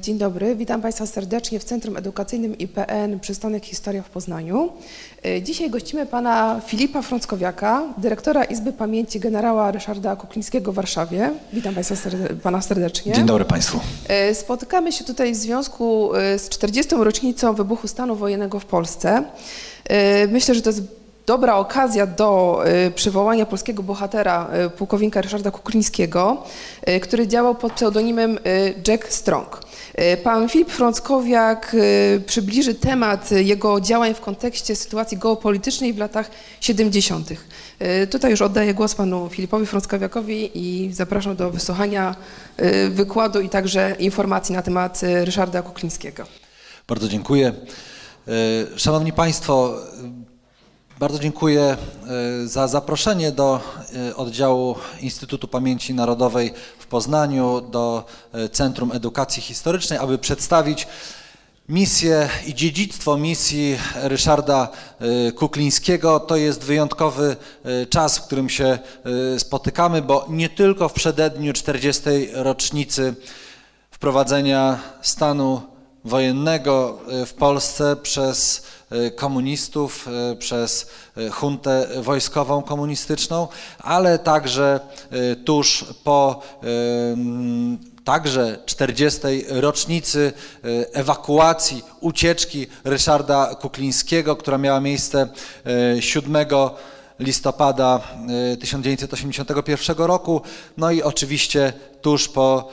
Dzień dobry, witam Państwa serdecznie w Centrum Edukacyjnym IPN Przystanek Historia w Poznaniu. Dzisiaj gościmy Pana Filipa Frąckowiaka, dyrektora Izby Pamięci Generała Ryszarda Kuklińskiego w Warszawie. Witam Państwa Pana serdecznie. Dzień dobry Państwu. Spotykamy się tutaj w związku z 40. rocznicą wybuchu stanu wojennego w Polsce. Myślę, że to jest dobra okazja do przywołania polskiego bohatera, pułkownika Ryszarda Kuklińskiego, który działał pod pseudonimem Jack Strong. Pan Filip Frąckowiak przybliży temat jego działań w kontekście sytuacji geopolitycznej w latach 70. Tutaj już oddaję głos panu Filipowi Frąckowiakowi i zapraszam do wysłuchania wykładu i także informacji na temat Ryszarda Kuklińskiego. Bardzo dziękuję. Szanowni Państwo, bardzo dziękuję za zaproszenie do oddziału Instytutu Pamięci Narodowej w Poznaniu, do Centrum Edukacji Historycznej, aby przedstawić misję i dziedzictwo misji Ryszarda Kuklińskiego. To jest wyjątkowy czas, w którym się spotykamy, bo nie tylko w przededniu 40. rocznicy wprowadzenia stanu wojennego w Polsce przez komunistów, przez juntę wojskową komunistyczną, ale także tuż po także 40. rocznicy ewakuacji, ucieczki Ryszarda Kuklińskiego, która miała miejsce 7 listopada 1981 roku, no i oczywiście tuż po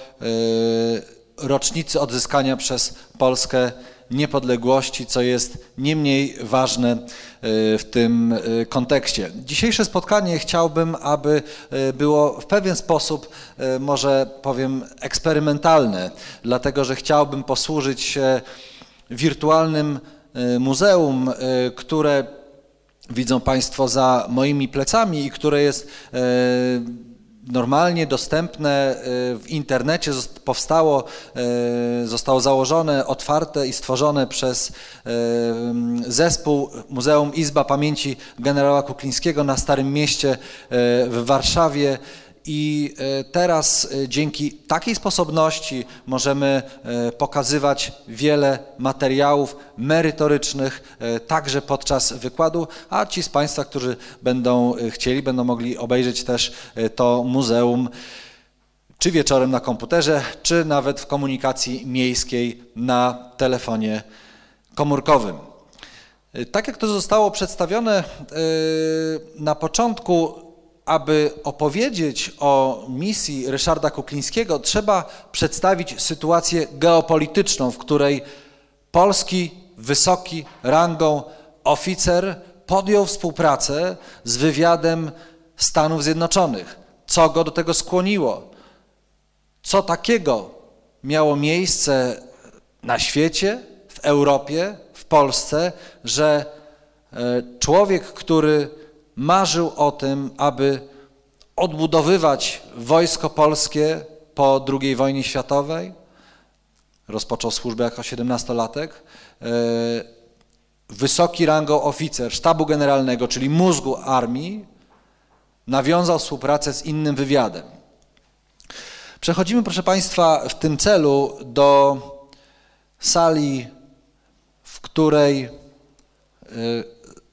rocznicy odzyskania przez Polskę niepodległości, co jest nie mniej ważne w tym kontekście. Dzisiejsze spotkanie chciałbym, aby było w pewien sposób, może powiem, eksperymentalne, dlatego że chciałbym posłużyć się wirtualnym muzeum, które widzą Państwo za moimi plecami i które jest normalnie dostępne w internecie, powstało, zostało założone, otwarte i stworzone przez zespół Muzeum Izba Pamięci Generała Kuklińskiego na Starym Mieście w Warszawie. I teraz dzięki takiej sposobności możemy pokazywać wiele materiałów merytorycznych także podczas wykładu, a ci z Państwa, którzy będą chcieli, będą mogli obejrzeć też to muzeum czy wieczorem na komputerze, czy nawet w komunikacji miejskiej na telefonie komórkowym. Tak jak to zostało przedstawione na początku, aby opowiedzieć o misji Ryszarda Kuklińskiego, trzeba przedstawić sytuację geopolityczną, w której polski wysoki rangą oficer podjął współpracę z wywiadem Stanów Zjednoczonych. Co go do tego skłoniło? Co takiego miało miejsce na świecie, w Europie, w Polsce, że człowiek, który marzył o tym, aby odbudowywać wojsko polskie po II wojnie światowej, rozpoczął służbę jako 17-latek, wysoki rangą oficer Sztabu Generalnego, czyli mózgu armii, nawiązał współpracę z innym wywiadem. Przechodzimy, proszę Państwa, w tym celu do sali, w której,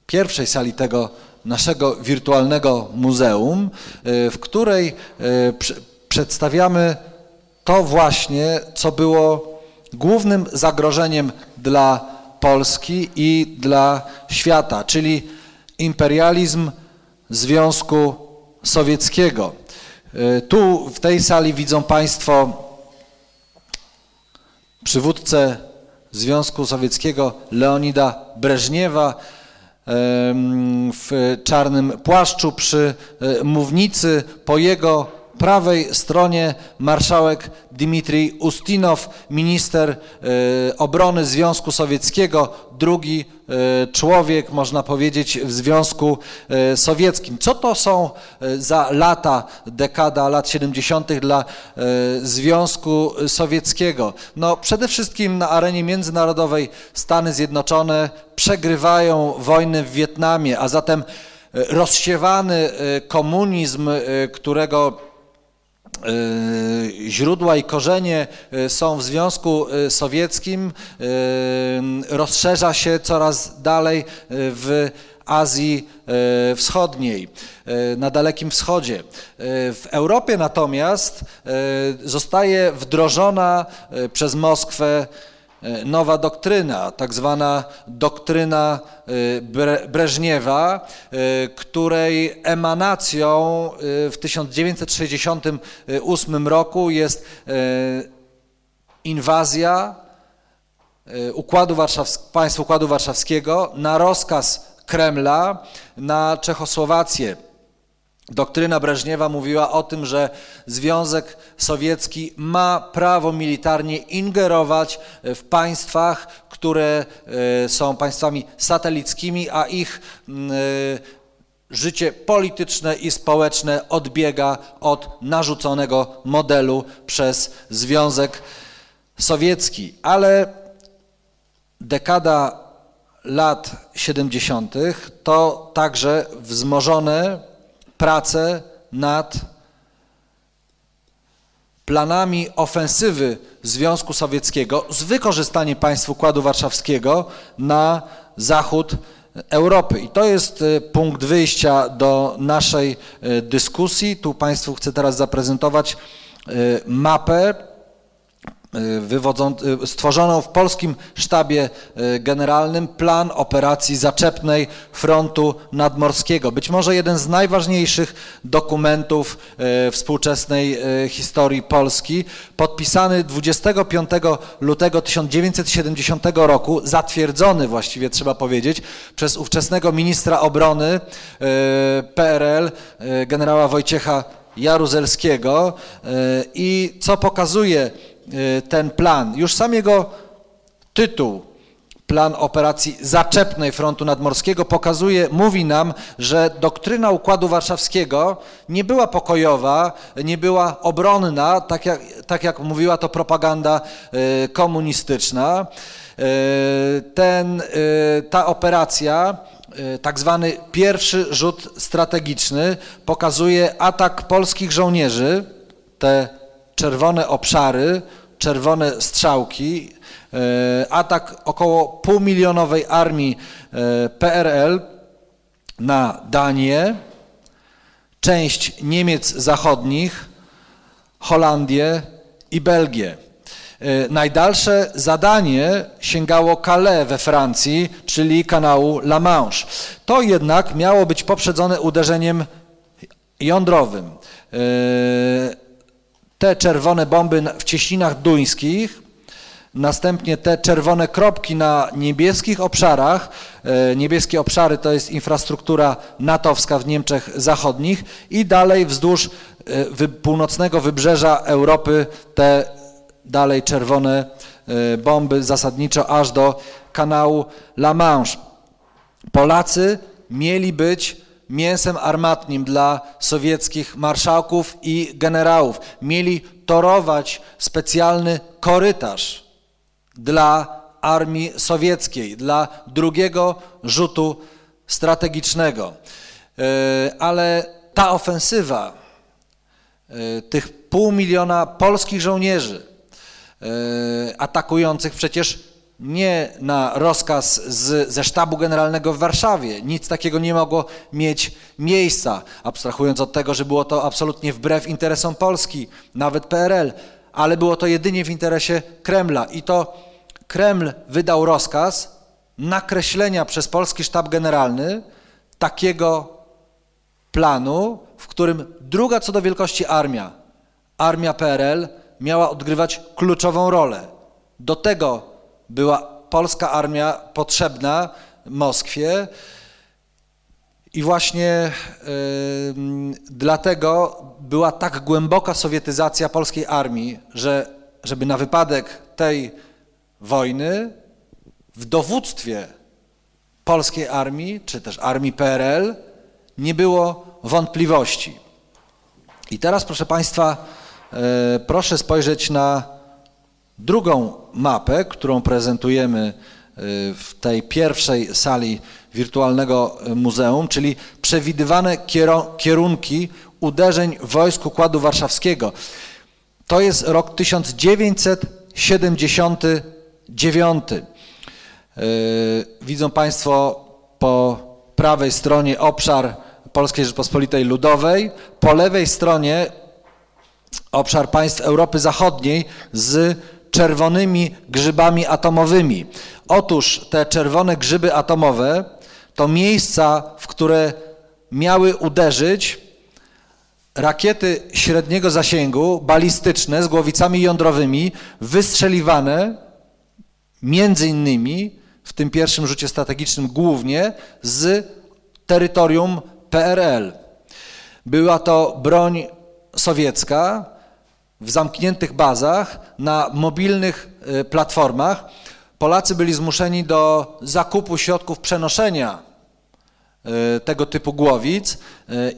pierwszej sali tego naszego wirtualnego muzeum, w której przedstawiamy to właśnie, co było głównym zagrożeniem dla Polski i dla świata, czyli imperializm Związku Sowieckiego. Tu w tej sali widzą Państwo przywódcę Związku Sowieckiego Leonida Breżniewa w czarnym płaszczu przy mównicy, po jego prawej stronie marszałek Dmitrij Ustinow, minister obrony Związku Sowieckiego, drugi człowiek, można powiedzieć, w Związku Sowieckim. Co to są za lata, dekada lat 70. dla Związku Sowieckiego? No, przede wszystkim na arenie międzynarodowej Stany Zjednoczone przegrywają wojnę w Wietnamie, a zatem rozsiewany komunizm, którego źródła i korzenie są w Związku Sowieckim, rozszerza się coraz dalej w Azji Wschodniej, na Dalekim Wschodzie. W Europie natomiast zostaje wdrożona przez Moskwę nowa doktryna, tak zwana doktryna Breżniewa, której emanacją w 1968 roku jest inwazja państw Układu Warszawskiego na rozkaz Kremla na Czechosłowację. Doktryna Breżniewa mówiła o tym, że Związek Sowiecki ma prawo militarnie ingerować w państwach, które są państwami satelickimi, a ich życie polityczne i społeczne odbiega od narzuconego modelu przez Związek Sowiecki. Ale dekada lat 70. to także wzmożone prace nad planami ofensywy Związku Sowieckiego z wykorzystaniem państw Układu Warszawskiego na zachód Europy. I to jest punkt wyjścia do naszej dyskusji. Tu Państwu chcę teraz zaprezentować mapę stworzoną w polskim sztabie generalnym, plan operacji zaczepnej frontu nadmorskiego. Być może jeden z najważniejszych dokumentów współczesnej historii Polski, podpisany 25 lutego 1970 roku, zatwierdzony właściwie trzeba powiedzieć przez ówczesnego ministra obrony PRL, generała Wojciecha Jaruzelskiego. I co pokazuje ten plan? Już sam jego tytuł, plan operacji zaczepnej frontu nadmorskiego, pokazuje, mówi nam, że doktryna Układu Warszawskiego nie była pokojowa, nie była obronna, tak jak mówiła to propaganda komunistyczna. Ta operacja, tak zwany pierwszy rzut strategiczny, pokazuje atak polskich żołnierzy, te czerwone obszary, czerwone strzałki, atak około półmilionowej armii PRL na Danię, część Niemiec zachodnich, Holandię i Belgię. Najdalsze zadanie sięgało Calais we Francji, czyli kanału La Manche. To jednak miało być poprzedzone uderzeniem jądrowym. Te czerwone bomby w cieśninach duńskich, następnie te czerwone kropki na niebieskich obszarach. Niebieskie obszary to jest infrastruktura natowska w Niemczech Zachodnich i dalej wzdłuż północnego wybrzeża Europy te dalej czerwone bomby, zasadniczo aż do kanału La Manche. Polacy mieli być mięsem armatnim dla sowieckich marszałków i generałów. Mieli torować specjalny korytarz dla armii sowieckiej, dla drugiego rzutu strategicznego. Ale ta ofensywa tych 500 000 polskich żołnierzy atakujących przecież nie na rozkaz ze sztabu generalnego w Warszawie. Nic takiego nie mogło mieć miejsca, abstrahując od tego, że było to absolutnie wbrew interesom Polski, nawet PRL, ale było to jedynie w interesie Kremla. I to Kreml wydał rozkaz nakreślenia przez polski sztab generalny takiego planu, w którym druga co do wielkości armia, armia PRL, miała odgrywać kluczową rolę. Do tego była polska armia potrzebna Moskwie i właśnie dlatego była tak głęboka sowietyzacja polskiej armii, że żeby na wypadek tej wojny w dowództwie polskiej armii, czy też armii PRL, nie było wątpliwości. I teraz, proszę Państwa, proszę spojrzeć na drugą mapę, którą prezentujemy w tej pierwszej sali wirtualnego muzeum, czyli przewidywane kierunki uderzeń wojsk Układu Warszawskiego. To jest rok 1979. Widzą Państwo po prawej stronie obszar Polskiej Rzeczypospolitej Ludowej, po lewej stronie obszar państw Europy Zachodniej z czerwonymi grzybami atomowymi. Otóż te czerwone grzyby atomowe to miejsca, w które miały uderzyć rakiety średniego zasięgu, balistyczne z głowicami jądrowymi, wystrzeliwane między innymi w tym pierwszym rzucie strategicznym głównie z terytorium PRL. Była to broń sowiecka w zamkniętych bazach, na mobilnych platformach. Polacy byli zmuszeni do zakupu środków przenoszenia tego typu głowic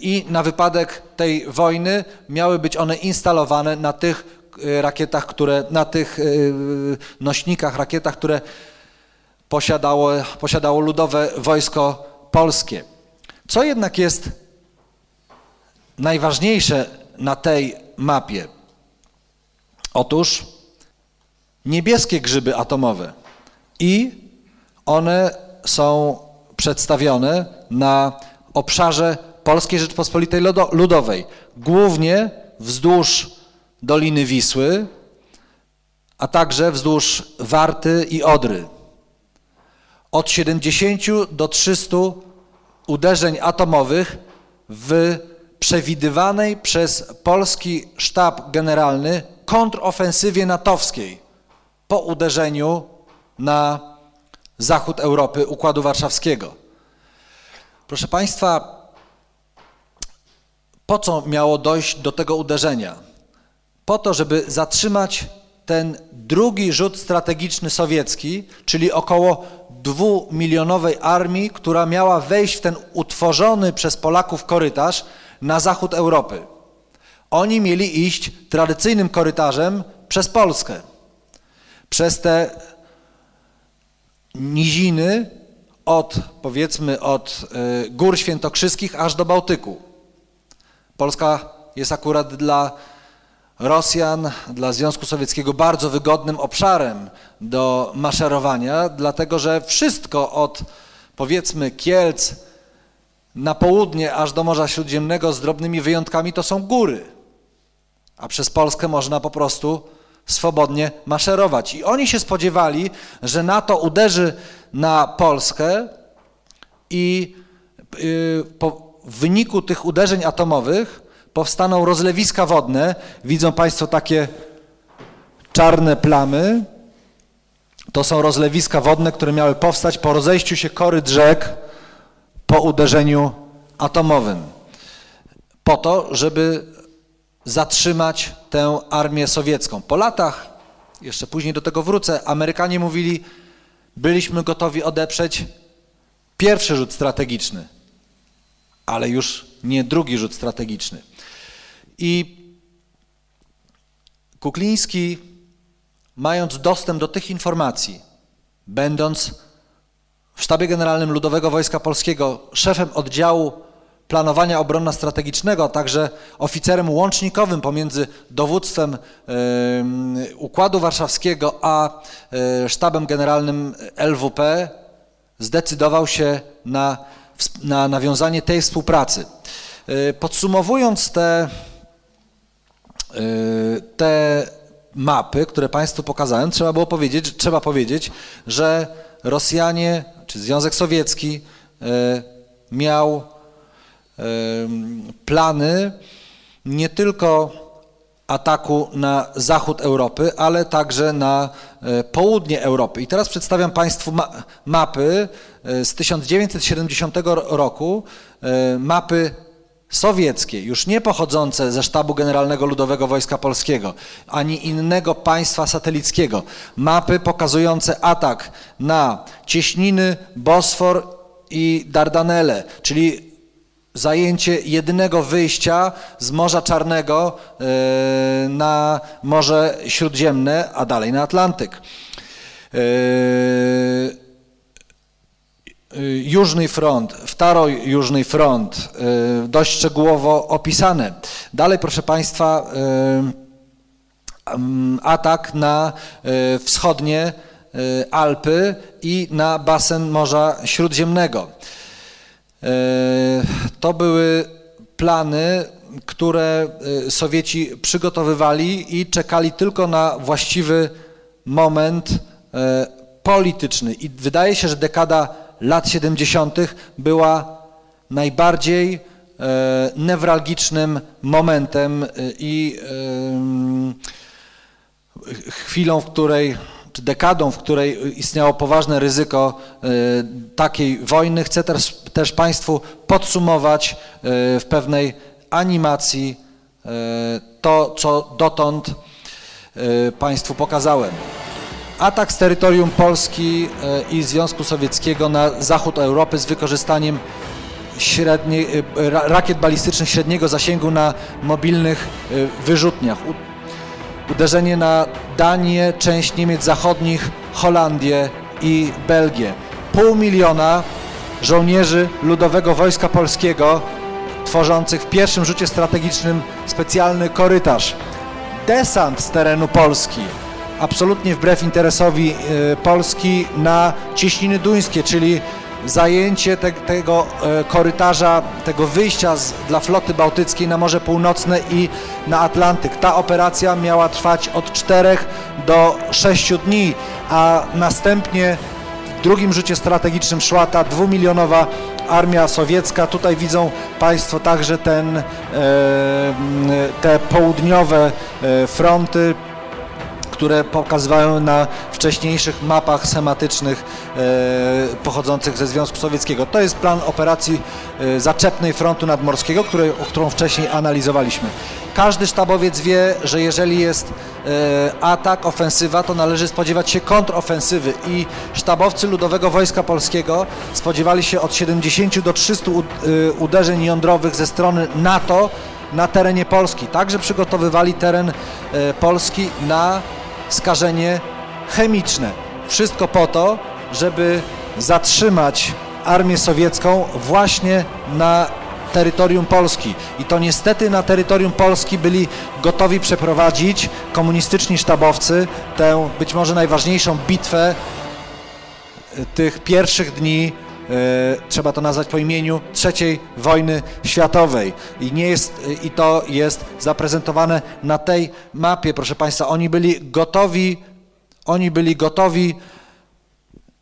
i na wypadek tej wojny miały być one instalowane na tych rakietach, na tych nośnikach, rakietach, które posiadało Ludowe Wojsko Polskie. Co jednak jest najważniejsze na tej mapie? Otóż niebieskie grzyby atomowe i one są przedstawione na obszarze Polskiej Rzeczypospolitej Ludowej, głównie wzdłuż Doliny Wisły, a także wzdłuż Warty i Odry. Od 70 do 300 uderzeń atomowych w przewidywanej przez polski sztab generalny kontrofensywie natowskiej po uderzeniu na zachód Europy Układu Warszawskiego. Proszę Państwa, po co miało dojść do tego uderzenia? Po to, żeby zatrzymać ten drugi rzut strategiczny sowiecki, czyli około 2-milionowej armii, która miała wejść w ten utworzony przez Polaków korytarz na zachód Europy. Oni mieli iść tradycyjnym korytarzem przez Polskę, przez te niziny powiedzmy od Gór Świętokrzyskich aż do Bałtyku. Polska jest akurat dla Rosjan, dla Związku Sowieckiego bardzo wygodnym obszarem do maszerowania, dlatego że wszystko od powiedzmy Kielc na południe aż do Morza Śródziemnego z drobnymi wyjątkami to są góry, a przez Polskę można po prostu swobodnie maszerować. I oni się spodziewali, że NATO uderzy na Polskę i w wyniku tych uderzeń atomowych powstaną rozlewiska wodne. Widzą Państwo takie czarne plamy. To są rozlewiska wodne, które miały powstać po rozejściu się koryt rzek po uderzeniu atomowym. Po to, żeby zatrzymać tę armię sowiecką. Po latach, jeszcze później do tego wrócę, Amerykanie mówili, byliśmy gotowi odeprzeć pierwszy rzut strategiczny, ale już nie drugi rzut strategiczny. I Kukliński, mając dostęp do tych informacji, będąc w Sztabie Generalnym Ludowego Wojska Polskiego szefem oddziału planowania obronno-strategicznego, a także oficerem łącznikowym pomiędzy dowództwem Układu Warszawskiego a Sztabem Generalnym LWP, zdecydował się na nawiązanie tej współpracy. Podsumowując te mapy, które Państwu pokazałem, trzeba powiedzieć, że Rosjanie, czy Związek Sowiecki miał plany nie tylko ataku na zachód Europy, ale także na południe Europy. I teraz przedstawiam Państwu mapy z 1970 roku, mapy sowieckie, już nie pochodzące ze Sztabu Generalnego Ludowego Wojska Polskiego, ani innego państwa satelickiego. Mapy pokazujące atak na Cieśniny, Bosfor i Dardanele, czyli zajęcie jednego wyjścia z Morza Czarnego na Morze Śródziemne, a dalej na Atlantyk. Jużny Front, Wtaro-Jużny Front, dość szczegółowo opisane. Dalej, proszę Państwa, atak na wschodnie Alpy i na basen Morza Śródziemnego. To były plany, które Sowieci przygotowywali i czekali tylko na właściwy moment polityczny. I wydaje się, że dekada lat 70. była najbardziej newralgicznym momentem i chwilą, w której, czy dekadą, w której istniało poważne ryzyko takiej wojny. Chcę też Państwu podsumować w pewnej animacji to, co dotąd Państwu pokazałem. Atak z terytorium Polski i Związku Sowieckiego na zachód Europy z wykorzystaniem rakiet balistycznych średniego zasięgu na mobilnych wyrzutniach. Uderzenie na Danię, część Niemiec Zachodnich, Holandię i Belgię. 500 000 żołnierzy Ludowego Wojska Polskiego tworzących w pierwszym rzucie strategicznym specjalny korytarz. Desant z terenu Polski, absolutnie wbrew interesowi Polski, na Cieśniny Duńskie, czyli zajęcie tego korytarza, tego wyjścia dla floty bałtyckiej na Morze Północne i na Atlantyk. Ta operacja miała trwać od 4 do 6 dni, a następnie w drugim rzucie strategicznym szła ta 2-milionowa armia sowiecka. Tutaj widzą Państwo także te południowe fronty, które pokazywają na wcześniejszych mapach schematycznych pochodzących ze Związku Sowieckiego. To jest plan operacji zaczepnej frontu nadmorskiego, którą wcześniej analizowaliśmy. Każdy sztabowiec wie, że jeżeli jest atak, ofensywa, to należy spodziewać się kontrofensywy i sztabowcy Ludowego Wojska Polskiego spodziewali się od 70 do 300 uderzeń jądrowych ze strony NATO na terenie Polski. Także przygotowywali teren Polski na skażenie chemiczne. Wszystko po to, żeby zatrzymać armię sowiecką właśnie na terytorium Polski. I to niestety na terytorium Polski byli gotowi przeprowadzić komunistyczni sztabowcy tę być może najważniejszą bitwę tych pierwszych dni, trzeba to nazwać po imieniu, III wojny światowej. I to jest zaprezentowane na tej mapie, proszę Państwa. Oni byli gotowi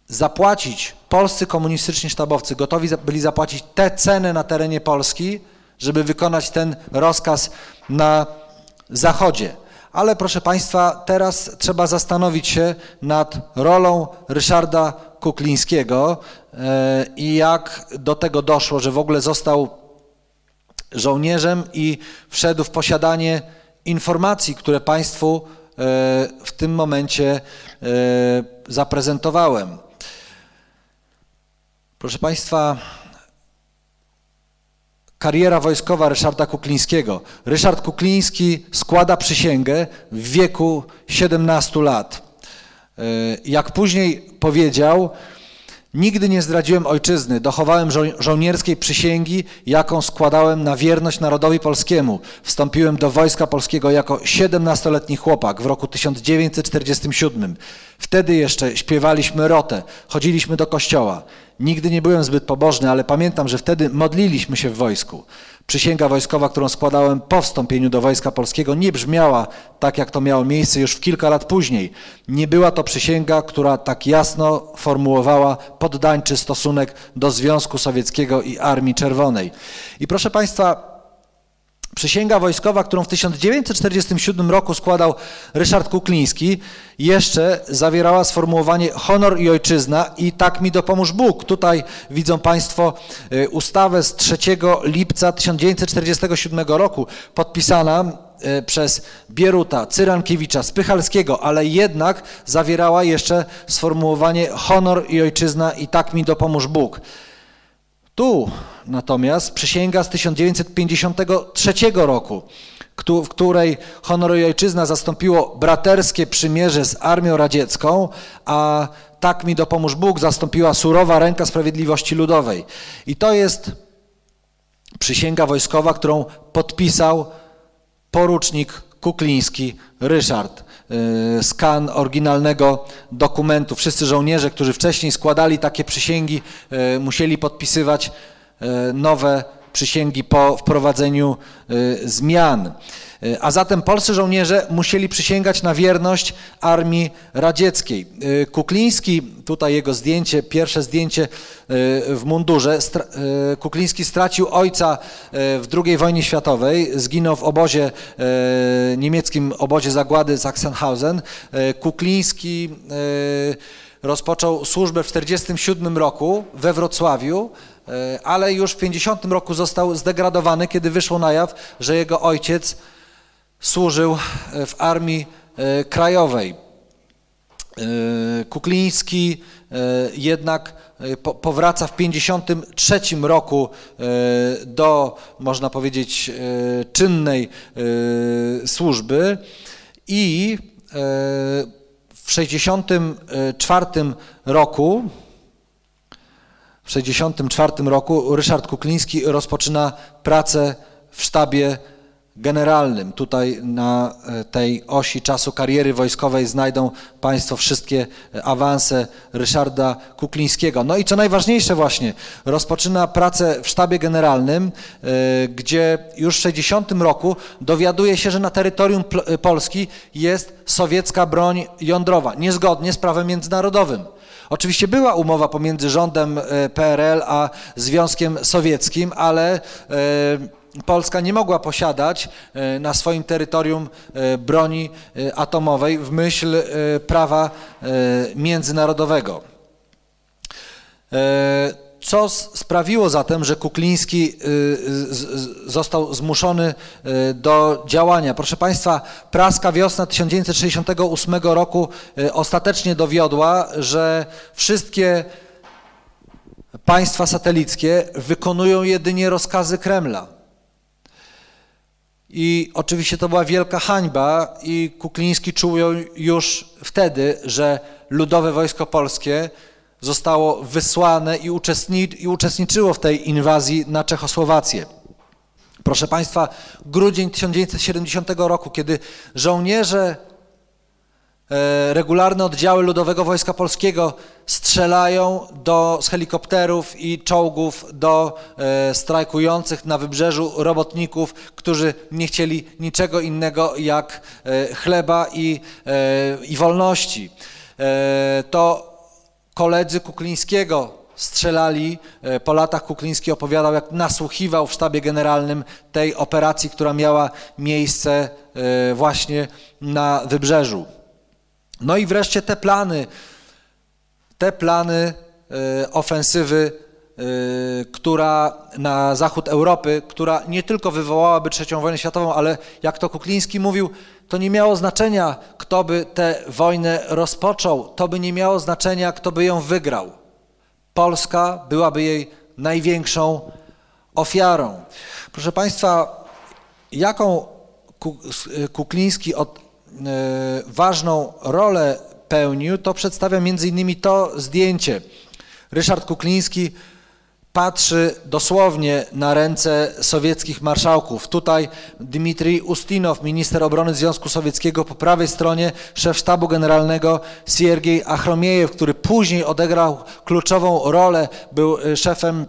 zapłacić, polscy komunistyczni sztabowcy gotowi byli zapłacić tę cenę na terenie Polski, żeby wykonać ten rozkaz na Zachodzie. Ale proszę Państwa, teraz trzeba zastanowić się nad rolą Ryszarda Kuklińskiego i jak do tego doszło, że w ogóle został żołnierzem i wszedł w posiadanie informacji, które Państwu w tym momencie zaprezentowałem. Proszę Państwa, kariera wojskowa Ryszarda Kuklińskiego. Ryszard Kukliński składa przysięgę w wieku 17 lat. Jak później powiedział, nigdy nie zdradziłem ojczyzny, dochowałem żołnierskiej przysięgi, jaką składałem na wierność narodowi polskiemu. Wstąpiłem do Wojska Polskiego jako 17-letni chłopak w roku 1947. Wtedy jeszcze śpiewaliśmy rotę, chodziliśmy do kościoła. Nigdy nie byłem zbyt pobożny, ale pamiętam, że wtedy modliliśmy się w wojsku. Przysięga wojskowa, którą składałem po wstąpieniu do Wojska Polskiego, nie brzmiała tak, jak to miało miejsce już w kilka lat później. Nie była to przysięga, która tak jasno formułowała poddańczy stosunek do Związku Sowieckiego i Armii Czerwonej. I proszę Państwa, przysięga wojskowa, którą w 1947 roku składał Ryszard Kukliński, jeszcze zawierała sformułowanie honor i ojczyzna i tak mi dopomóż Bóg. Tutaj widzą Państwo ustawę z 3 lipca 1947 roku podpisana przez Bieruta, Cyrankiewicza, Spychalskiego, ale jednak zawierała jeszcze sformułowanie honor i ojczyzna i tak mi dopomóż Bóg. Tu natomiast przysięga z 1953 roku, w której honor i ojczyzna zastąpiło braterskie przymierze z armią radziecką, a tak mi dopomóż Bóg zastąpiła surowa ręka sprawiedliwości ludowej. I to jest przysięga wojskowa, którą podpisał porucznik Kukliński Ryszard. Skan oryginalnego dokumentu. Wszyscy żołnierze, którzy wcześniej składali takie przysięgi, musieli podpisywać nowe przysięgi po wprowadzeniu zmian. A zatem polscy żołnierze musieli przysięgać na wierność armii radzieckiej. Kukliński, tutaj jego zdjęcie, pierwsze zdjęcie w mundurze, Kukliński stracił ojca w II wojnie światowej, zginął w obozie niemieckim, obozie zagłady Sachsenhausen. Kukliński rozpoczął służbę w 1947 roku we Wrocławiu, ale już w 1950 roku został zdegradowany, kiedy wyszło na jaw, że jego ojciec służył w Armii Krajowej. Kukliński jednak powraca w 1953 roku do, można powiedzieć, czynnej służby i w 1964 roku Ryszard Kukliński rozpoczyna pracę w sztabie generalnym. Tutaj na tej osi czasu kariery wojskowej znajdą Państwo wszystkie awanse Ryszarda Kuklińskiego. No i co najważniejsze właśnie, rozpoczyna pracę w sztabie generalnym, gdzie już w 1960 roku dowiaduje się, że na terytorium Polski jest sowiecka broń jądrowa, niezgodnie z prawem międzynarodowym. Oczywiście była umowa pomiędzy rządem PRL a Związkiem Sowieckim, ale Polska nie mogła posiadać na swoim terytorium broni atomowej w myśl prawa międzynarodowego. Co sprawiło zatem, że Kukliński został zmuszony do działania? Proszę Państwa, praska wiosna 1968 roku ostatecznie dowiodła, że wszystkie państwa satelickie wykonują jedynie rozkazy Kremla. I oczywiście to była wielka hańba i Kukliński czuł już wtedy, że Ludowe Wojsko Polskie zostało wysłane i uczestniczyło w tej inwazji na Czechosłowację. Proszę Państwa, grudzień 1970 roku, kiedy żołnierze, regularne oddziały Ludowego Wojska Polskiego strzelają z helikopterów i czołgów do strajkujących na wybrzeżu robotników, którzy nie chcieli niczego innego jak chleba i wolności. To koledzy Kuklińskiego strzelali. Po latach Kukliński opowiadał, jak nasłuchiwał w sztabie generalnym tej operacji, która miała miejsce właśnie na wybrzeżu. No i wreszcie te plany ofensywy, która na zachód Europy, która nie tylko wywołałaby III wojnę światową, ale jak to Kukliński mówił, to nie miało znaczenia, kto by tę wojnę rozpoczął, to by nie miało znaczenia, kto by ją wygrał. Polska byłaby jej największą ofiarą. Proszę Państwa, jaką Kukliński ważną rolę pełnił, to przedstawia między innymi to zdjęcie. Ryszard Kukliński patrzy dosłownie na ręce sowieckich marszałków. Tutaj Dmitrij Ustinow, minister obrony Związku Sowieckiego, po prawej stronie szef sztabu generalnego Siergiej Achromiejew, który później odegrał kluczową rolę, był szefem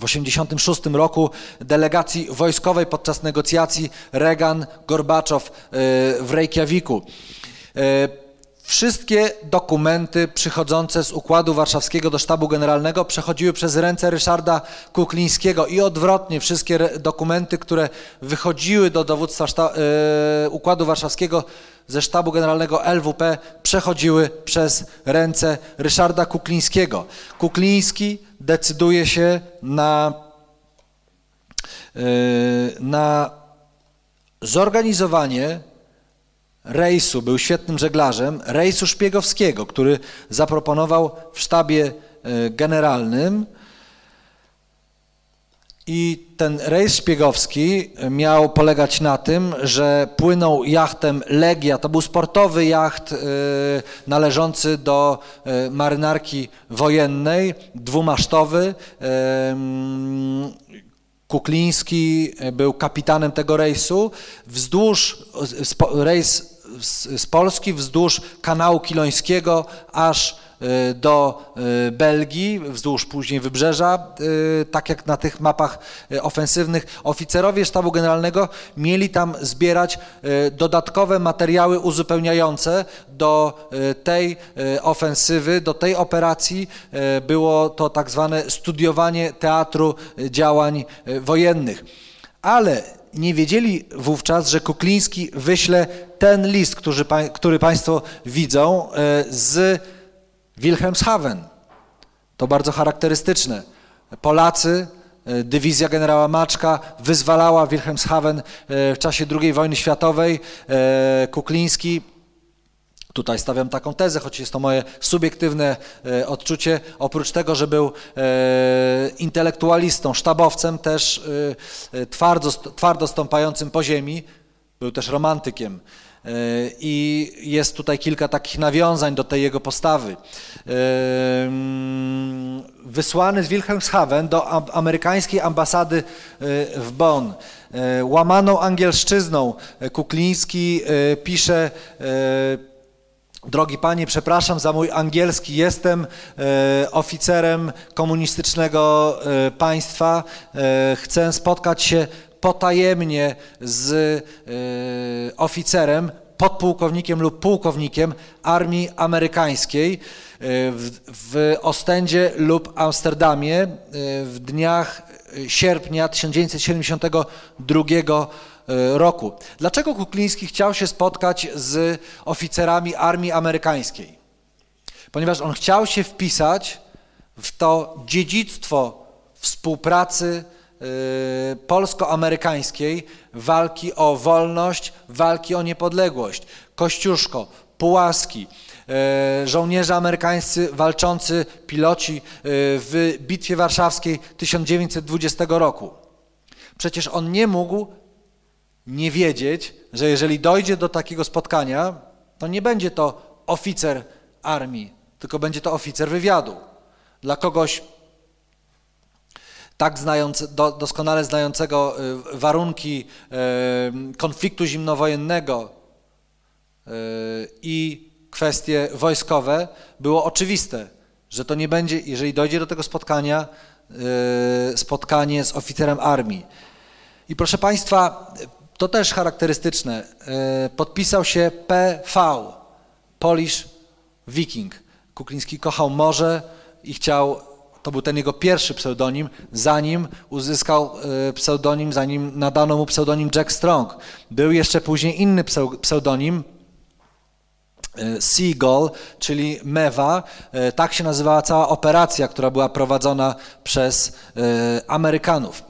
w 1986 roku delegacji wojskowej podczas negocjacji Reagan-Gorbaczow w Reykjaviku. Wszystkie dokumenty przychodzące z Układu Warszawskiego do Sztabu Generalnego przechodziły przez ręce Ryszarda Kuklińskiego i odwrotnie wszystkie dokumenty, które wychodziły do dowództwa Układu Warszawskiego ze Sztabu Generalnego LWP przechodziły przez ręce Ryszarda Kuklińskiego. Kukliński decyduje się na zorganizowanie rejsu, był świetnym żeglarzem, rejsu szpiegowskiego, który zaproponował w sztabie generalnym. I ten rejs szpiegowski miał polegać na tym, że płynął jachtem Legia, to był sportowy jacht należący do marynarki wojennej, dwumasztowy. Kukliński był kapitanem tego rejsu. Rejs z Polski wzdłuż kanału Kilońskiego aż do Belgii, wzdłuż później wybrzeża, tak jak na tych mapach ofensywnych. Oficerowie Sztabu Generalnego mieli tam zbierać dodatkowe materiały uzupełniające do tej ofensywy, do tej operacji. Było to tak zwane studiowanie teatru działań wojennych. Ale nie wiedzieli wówczas, że Kukliński wyśle ten list, który Państwo widzą, z Wilhelmshaven. To bardzo charakterystyczne. Polacy, dywizja generała Maczka wyzwalała Wilhelmshaven w czasie II wojny światowej. Kukliński, tutaj stawiam taką tezę, choć jest to moje subiektywne odczucie, oprócz tego, że był intelektualistą, sztabowcem, też twardo stąpającym po ziemi, był też romantykiem. I jest tutaj kilka takich nawiązań do tej jego postawy. Wysłany z Wilhelmshaven do amerykańskiej ambasady w Bonn. Łamaną angielszczyzną Kukliński pisze: drogi panie, przepraszam za mój angielski, jestem oficerem komunistycznego państwa, chcę spotkać się potajemnie z oficerem, podpułkownikiem lub pułkownikiem armii amerykańskiej w Ostendzie lub Amsterdamie w dniach sierpnia 1972 roku. Dlaczego Kukliński chciał się spotkać z oficerami armii amerykańskiej? Ponieważ on chciał się wpisać w to dziedzictwo współpracy polsko-amerykańskiej, walki o wolność, walki o niepodległość. Kościuszko, Pułaski, żołnierze amerykańscy walczący, piloci w Bitwie Warszawskiej 1920 roku. Przecież on nie mógł nie wiedzieć, że jeżeli dojdzie do takiego spotkania, to nie będzie to oficer armii, tylko będzie to oficer wywiadu. Dla kogoś tak doskonale znającego warunki konfliktu zimnowojennego i kwestie wojskowe, było oczywiste, że to nie będzie, jeżeli dojdzie do tego spotkania, spotkanie z oficerem armii. I proszę Państwa, to też charakterystyczne, podpisał się PV, Polish Viking. Kukliński kochał morze i chciał. To był ten jego pierwszy pseudonim, zanim uzyskał pseudonim, zanim nadano mu pseudonim Jack Strong. Był jeszcze później inny pseudonim, Seagull, czyli mewa. Tak się nazywała cała operacja, która była prowadzona przez Amerykanów.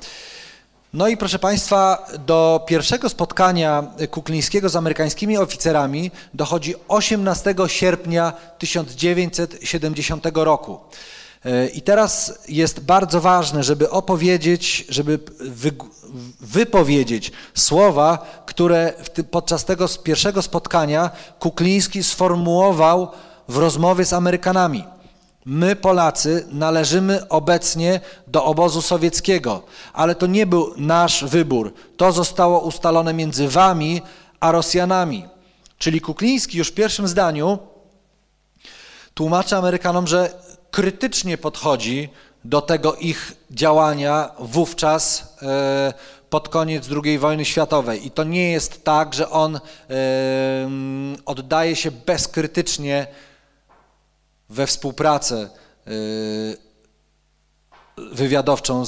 No i proszę Państwa, do pierwszego spotkania Kuklińskiego z amerykańskimi oficerami dochodzi 18 sierpnia 1970 roku. I teraz jest bardzo ważne, żeby opowiedzieć, żeby wypowiedzieć słowa, które podczas tego pierwszego spotkania Kukliński sformułował w rozmowie z Amerykanami. My, Polacy, należymy obecnie do obozu sowieckiego, ale to nie był nasz wybór. To zostało ustalone między wami a Rosjanami. Czyli Kukliński już w pierwszym zdaniu tłumaczy Amerykanom, że krytycznie podchodzi do tego ich działania wówczas pod koniec II wojny światowej. I to nie jest tak, że on oddaje się bezkrytycznie we współpracę wywiadowczą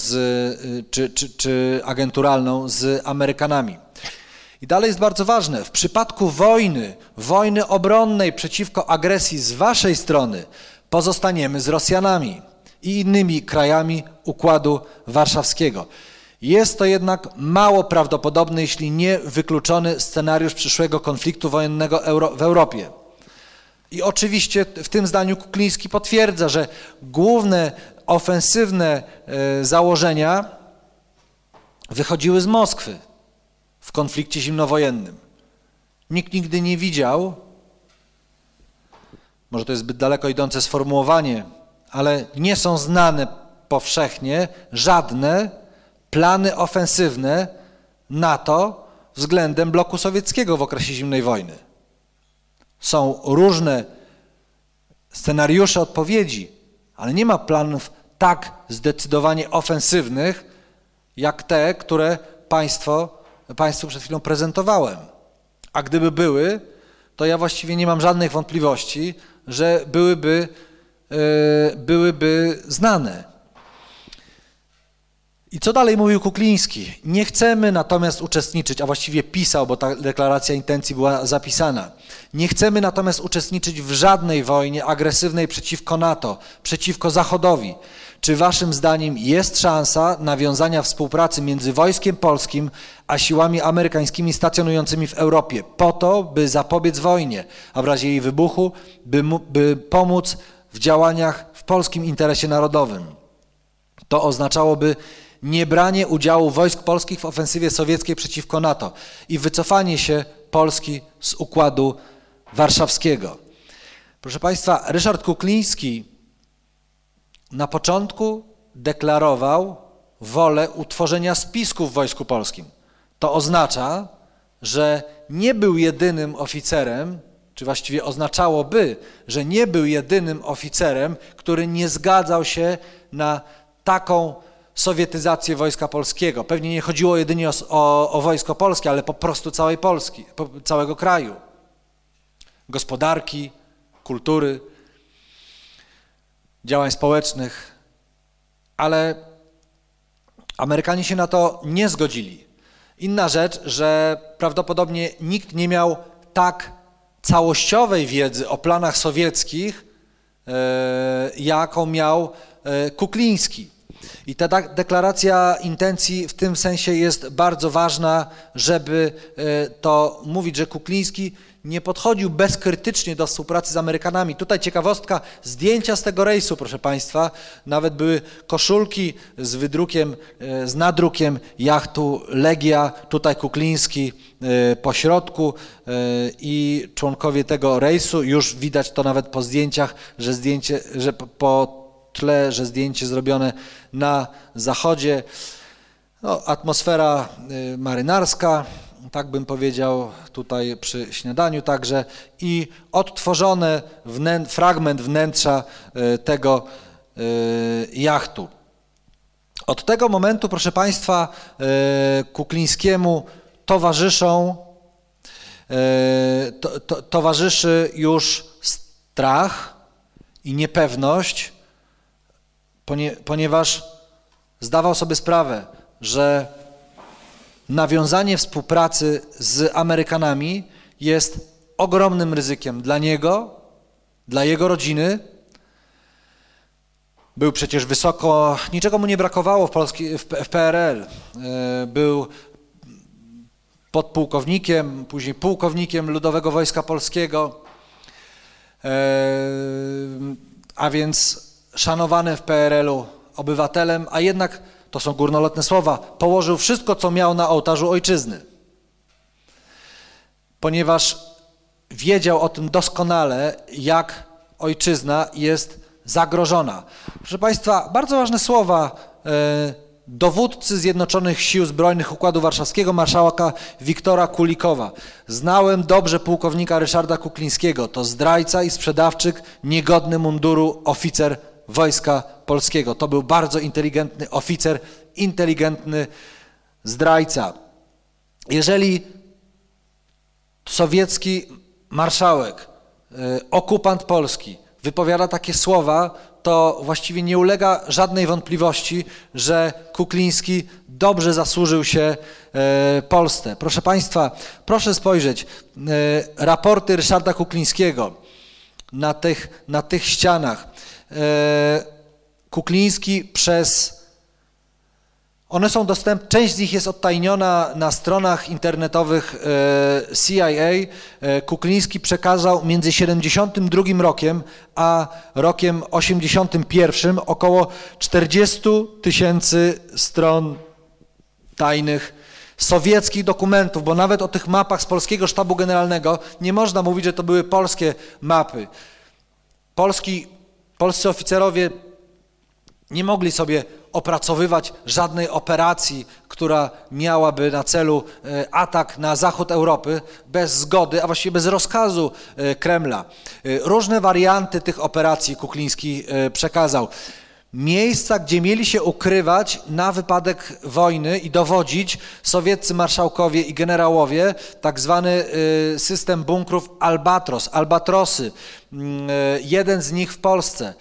czy agenturalną z Amerykanami. I dalej jest bardzo ważne, w przypadku wojny obronnej przeciwko agresji z waszej strony, pozostaniemy z Rosjanami i innymi krajami Układu Warszawskiego. Jest to jednak mało prawdopodobny, jeśli nie wykluczony scenariusz przyszłego konfliktu wojennego w Europie. I oczywiście w tym zdaniu Kukliński potwierdza, że główne ofensywne założenia wychodziły z Moskwy w konflikcie zimnowojennym. Nikt nigdy nie widział, może to jest zbyt daleko idące sformułowanie, ale nie są znane powszechnie żadne plany ofensywne NATO względem bloku sowieckiego w okresie zimnej wojny. Są różne scenariusze odpowiedzi, ale nie ma planów tak zdecydowanie ofensywnych, jak te, które Państwu przed chwilą prezentowałem. A gdyby były, to ja właściwie nie mam żadnych wątpliwości, że byłyby znane. I co dalej mówił Kukliński? Nie chcemy natomiast uczestniczyć, a właściwie pisał, bo ta deklaracja intencji była zapisana. Nie chcemy natomiast uczestniczyć w żadnej wojnie agresywnej przeciwko NATO, przeciwko Zachodowi. Czy waszym zdaniem jest szansa nawiązania współpracy między Wojskiem Polskim a siłami amerykańskimi stacjonującymi w Europie po to, by zapobiec wojnie, a w razie jej wybuchu, by pomóc w działaniach w polskim interesie narodowym? To oznaczałoby niebranie udziału wojsk polskich w ofensywie sowieckiej przeciwko NATO i wycofanie się Polski z Układu Warszawskiego. Proszę Państwa, Ryszard Kukliński na początku deklarował wolę utworzenia spisku w Wojsku Polskim. To oznacza, że nie był jedynym oficerem, czy właściwie oznaczałoby, że nie był jedynym oficerem, który nie zgadzał się na taką sowietyzację Wojska Polskiego. Pewnie nie chodziło jedynie o Wojsko Polskie, ale po prostu całej Polski, całego kraju. Gospodarki, kultury, działań społecznych. Ale Amerykanie się na to nie zgodzili. Inna rzecz, że prawdopodobnie nikt nie miał tak całościowej wiedzy o planach sowieckich, jaką miał Kukliński. I ta deklaracja intencji w tym sensie jest bardzo ważna, żeby to mówić, że Kukliński nie podchodził bezkrytycznie do współpracy z Amerykanami. Tutaj ciekawostka, zdjęcia z tego rejsu, proszę Państwa, nawet były koszulki z wydrukiem, z nadrukiem jachtu Legia, tutaj Kukliński po środku i członkowie tego rejsu, już widać to nawet po zdjęciach, że zdjęcie, że po tle, że zdjęcie zrobione na zachodzie. No, atmosfera marynarska, tak bym powiedział, tutaj przy śniadaniu także i odtworzony fragment wnętrza tego jachtu. Od tego momentu, proszę Państwa, Kuklińskiemu towarzyszy już strach i niepewność, ponieważ zdawał sobie sprawę, że nawiązanie współpracy z Amerykanami jest ogromnym ryzykiem dla niego, dla jego rodziny. Był przecież wysoko, niczego mu nie brakowało w PRL. Był podpułkownikiem, później pułkownikiem Ludowego Wojska Polskiego, a więc szanowany w PRL-u obywatelem, a jednak, to są górnolotne słowa, położył wszystko, co miał na ołtarzu ojczyzny. Ponieważ wiedział o tym doskonale, jak ojczyzna jest zagrożona. Proszę Państwa, bardzo ważne słowa dowódcy Zjednoczonych Sił Zbrojnych Układu Warszawskiego, marszałka Wiktora Kulikowa. Znałem dobrze pułkownika Ryszarda Kuklińskiego, to zdrajca i sprzedawczyk, niegodny munduru oficer Wojska Polskiego. To był bardzo inteligentny oficer, inteligentny zdrajca. Jeżeli sowiecki marszałek, okupant Polski wypowiada takie słowa, to właściwie nie ulega żadnej wątpliwości, że Kukliński dobrze zasłużył się Polsce. Proszę Państwa, proszę spojrzeć, raporty Ryszarda Kuklińskiego na tych ścianach. Kukliński one są dostępne, część z nich jest odtajniona na stronach internetowych CIA. Kukliński przekazał między 1972 rokiem a rokiem 1981 około 40 tysięcy stron tajnych sowieckich dokumentów, bo nawet o tych mapach z Polskiego Sztabu Generalnego nie można mówić, że to były polskie mapy. Polscy oficerowie nie mogli sobie opracowywać żadnej operacji, która miałaby na celu atak na zachód Europy bez zgody, a właściwie bez rozkazu Kremla. Różne warianty tych operacji Kukliński przekazał. Miejsca, gdzie mieli się ukrywać na wypadek wojny i dowodzić sowieccy marszałkowie i generałowie, tak zwany system bunkrów Albatros, albatrosy, jeden z nich w Polsce.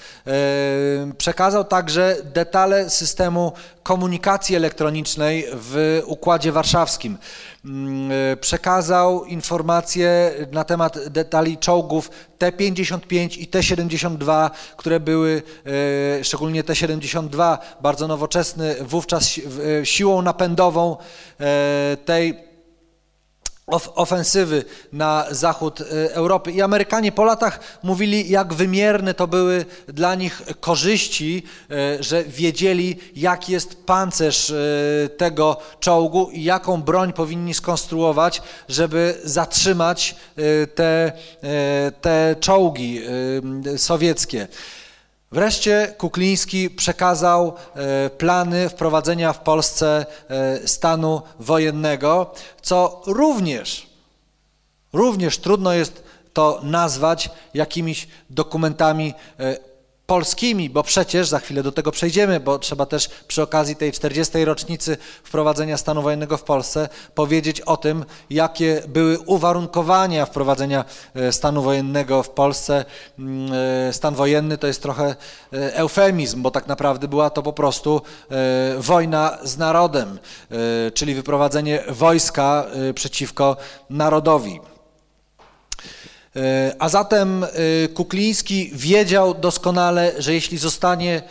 Przekazał także detale systemu komunikacji elektronicznej w Układzie Warszawskim. Przekazał informacje na temat detali czołgów T-55 i T-72, które były, szczególnie T-72, bardzo nowoczesny, wówczas siłą napędową tej ofensywy na zachód Europy. I Amerykanie po latach mówili, jak wymierne to były dla nich korzyści, że wiedzieli, jak jest pancerz tego czołgu i jaką broń powinni skonstruować, żeby zatrzymać te czołgi sowieckie. Wreszcie Kukliński przekazał plany wprowadzenia w Polsce stanu wojennego, co również trudno jest to nazwać jakimiś dokumentami polskimi, bo przecież, za chwilę do tego przejdziemy, bo trzeba też przy okazji tej 40. rocznicy wprowadzenia stanu wojennego w Polsce powiedzieć o tym, jakie były uwarunkowania wprowadzenia stanu wojennego w Polsce. Stan wojenny to jest trochę eufemizm, bo tak naprawdę była to po prostu wojna z narodem, czyli wyprowadzenie wojska przeciwko narodowi. A zatem Kukliński wiedział doskonale, że jeśli zostanie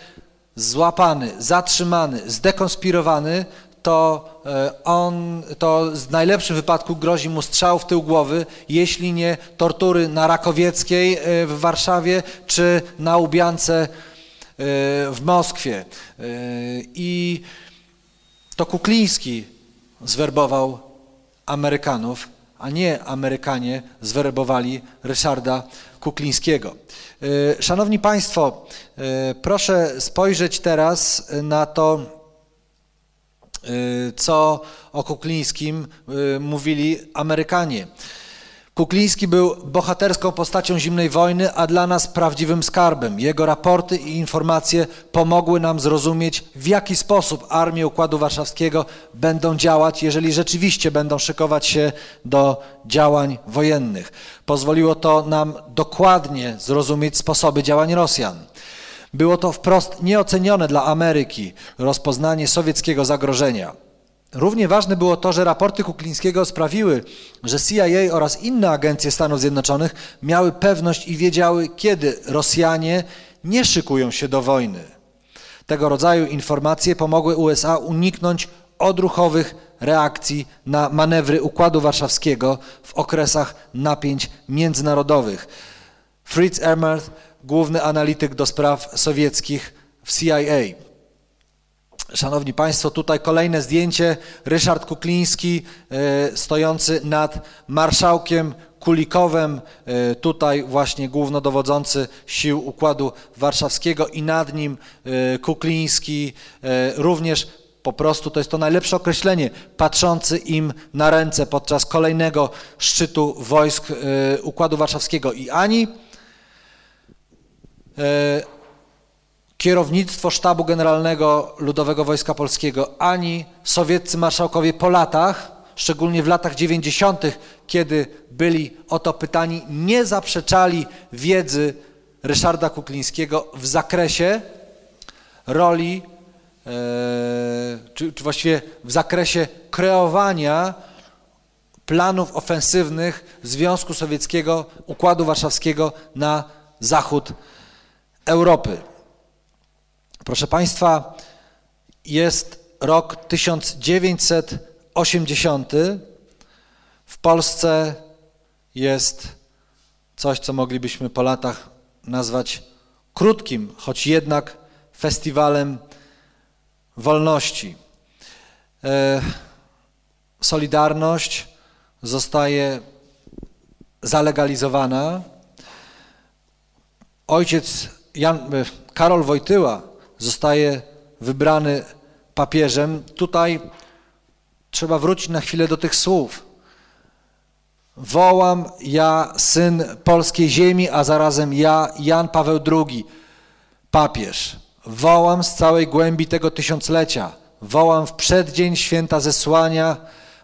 złapany, zatrzymany, zdekonspirowany, to w najlepszym wypadku grozi mu strzał w tył głowy, jeśli nie tortury na Rakowieckiej w Warszawie czy na Łubiance w Moskwie. I to Kukliński zwerbował Amerykanów, a nie Amerykanie zwerbowali Ryszarda Kuklińskiego. Szanowni Państwo, proszę spojrzeć teraz na to, co o Kuklińskim mówili Amerykanie. Kukliński był bohaterską postacią zimnej wojny, a dla nas prawdziwym skarbem. Jego raporty i informacje pomogły nam zrozumieć, w jaki sposób armie Układu Warszawskiego będą działać, jeżeli rzeczywiście będą szykować się do działań wojennych. Pozwoliło to nam dokładnie zrozumieć sposoby działań Rosjan. Było to wprost nieocenione dla Ameryki rozpoznanie sowieckiego zagrożenia. Równie ważne było to, że raporty Kuklińskiego sprawiły, że CIA oraz inne agencje Stanów Zjednoczonych miały pewność i wiedziały, kiedy Rosjanie nie szykują się do wojny. Tego rodzaju informacje pomogły USA uniknąć odruchowych reakcji na manewry Układu Warszawskiego w okresach napięć międzynarodowych. Fritz Ermert, główny analityk do spraw sowieckich w CIA. Szanowni Państwo, tutaj kolejne zdjęcie, Ryszard Kukliński stojący nad marszałkiem Kulikowem, tutaj właśnie głównodowodzący sił Układu Warszawskiego i nad nim Kukliński, również po prostu, to jest to najlepsze określenie, patrzący im na ręce podczas kolejnego szczytu wojsk Układu Warszawskiego. I ani kierownictwo Sztabu Generalnego Ludowego Wojska Polskiego, ani sowieccy marszałkowie po latach, szczególnie w latach 90., kiedy byli o to pytani, nie zaprzeczali wiedzy Ryszarda Kuklińskiego w zakresie roli, czy właściwie w zakresie kreowania planów ofensywnych Związku Sowieckiego, Układu Warszawskiego na zachód Europy. Proszę Państwa, jest rok 1980. W Polsce jest coś, co moglibyśmy po latach nazwać krótkim, choć jednak festiwalem wolności. Solidarność zostaje zalegalizowana. Ojciec Karol Wojtyła zostaje wybrany papieżem. Tutaj trzeba wrócić na chwilę do tych słów. Wołam ja, syn polskiej ziemi, a zarazem ja, Jan Paweł II, papież. Wołam z całej głębi tego tysiąclecia. Wołam w przeddzień święta zesłania.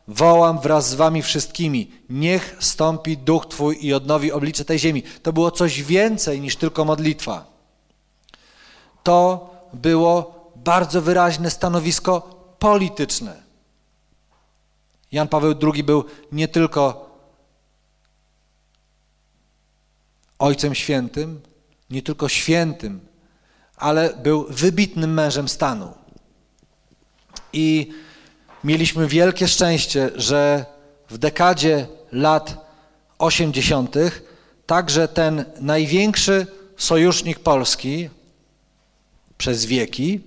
Wołam wraz z wami wszystkimi. Niech stąpi duch Twój i odnowi oblicze tej ziemi. To było coś więcej niż tylko modlitwa. To było bardzo wyraźne stanowisko polityczne. Jan Paweł II był nie tylko Ojcem Świętym, nie tylko świętym, ale był wybitnym mężem stanu. I mieliśmy wielkie szczęście, że w dekadzie lat 80. także ten największy sojusznik Polski przez wieki,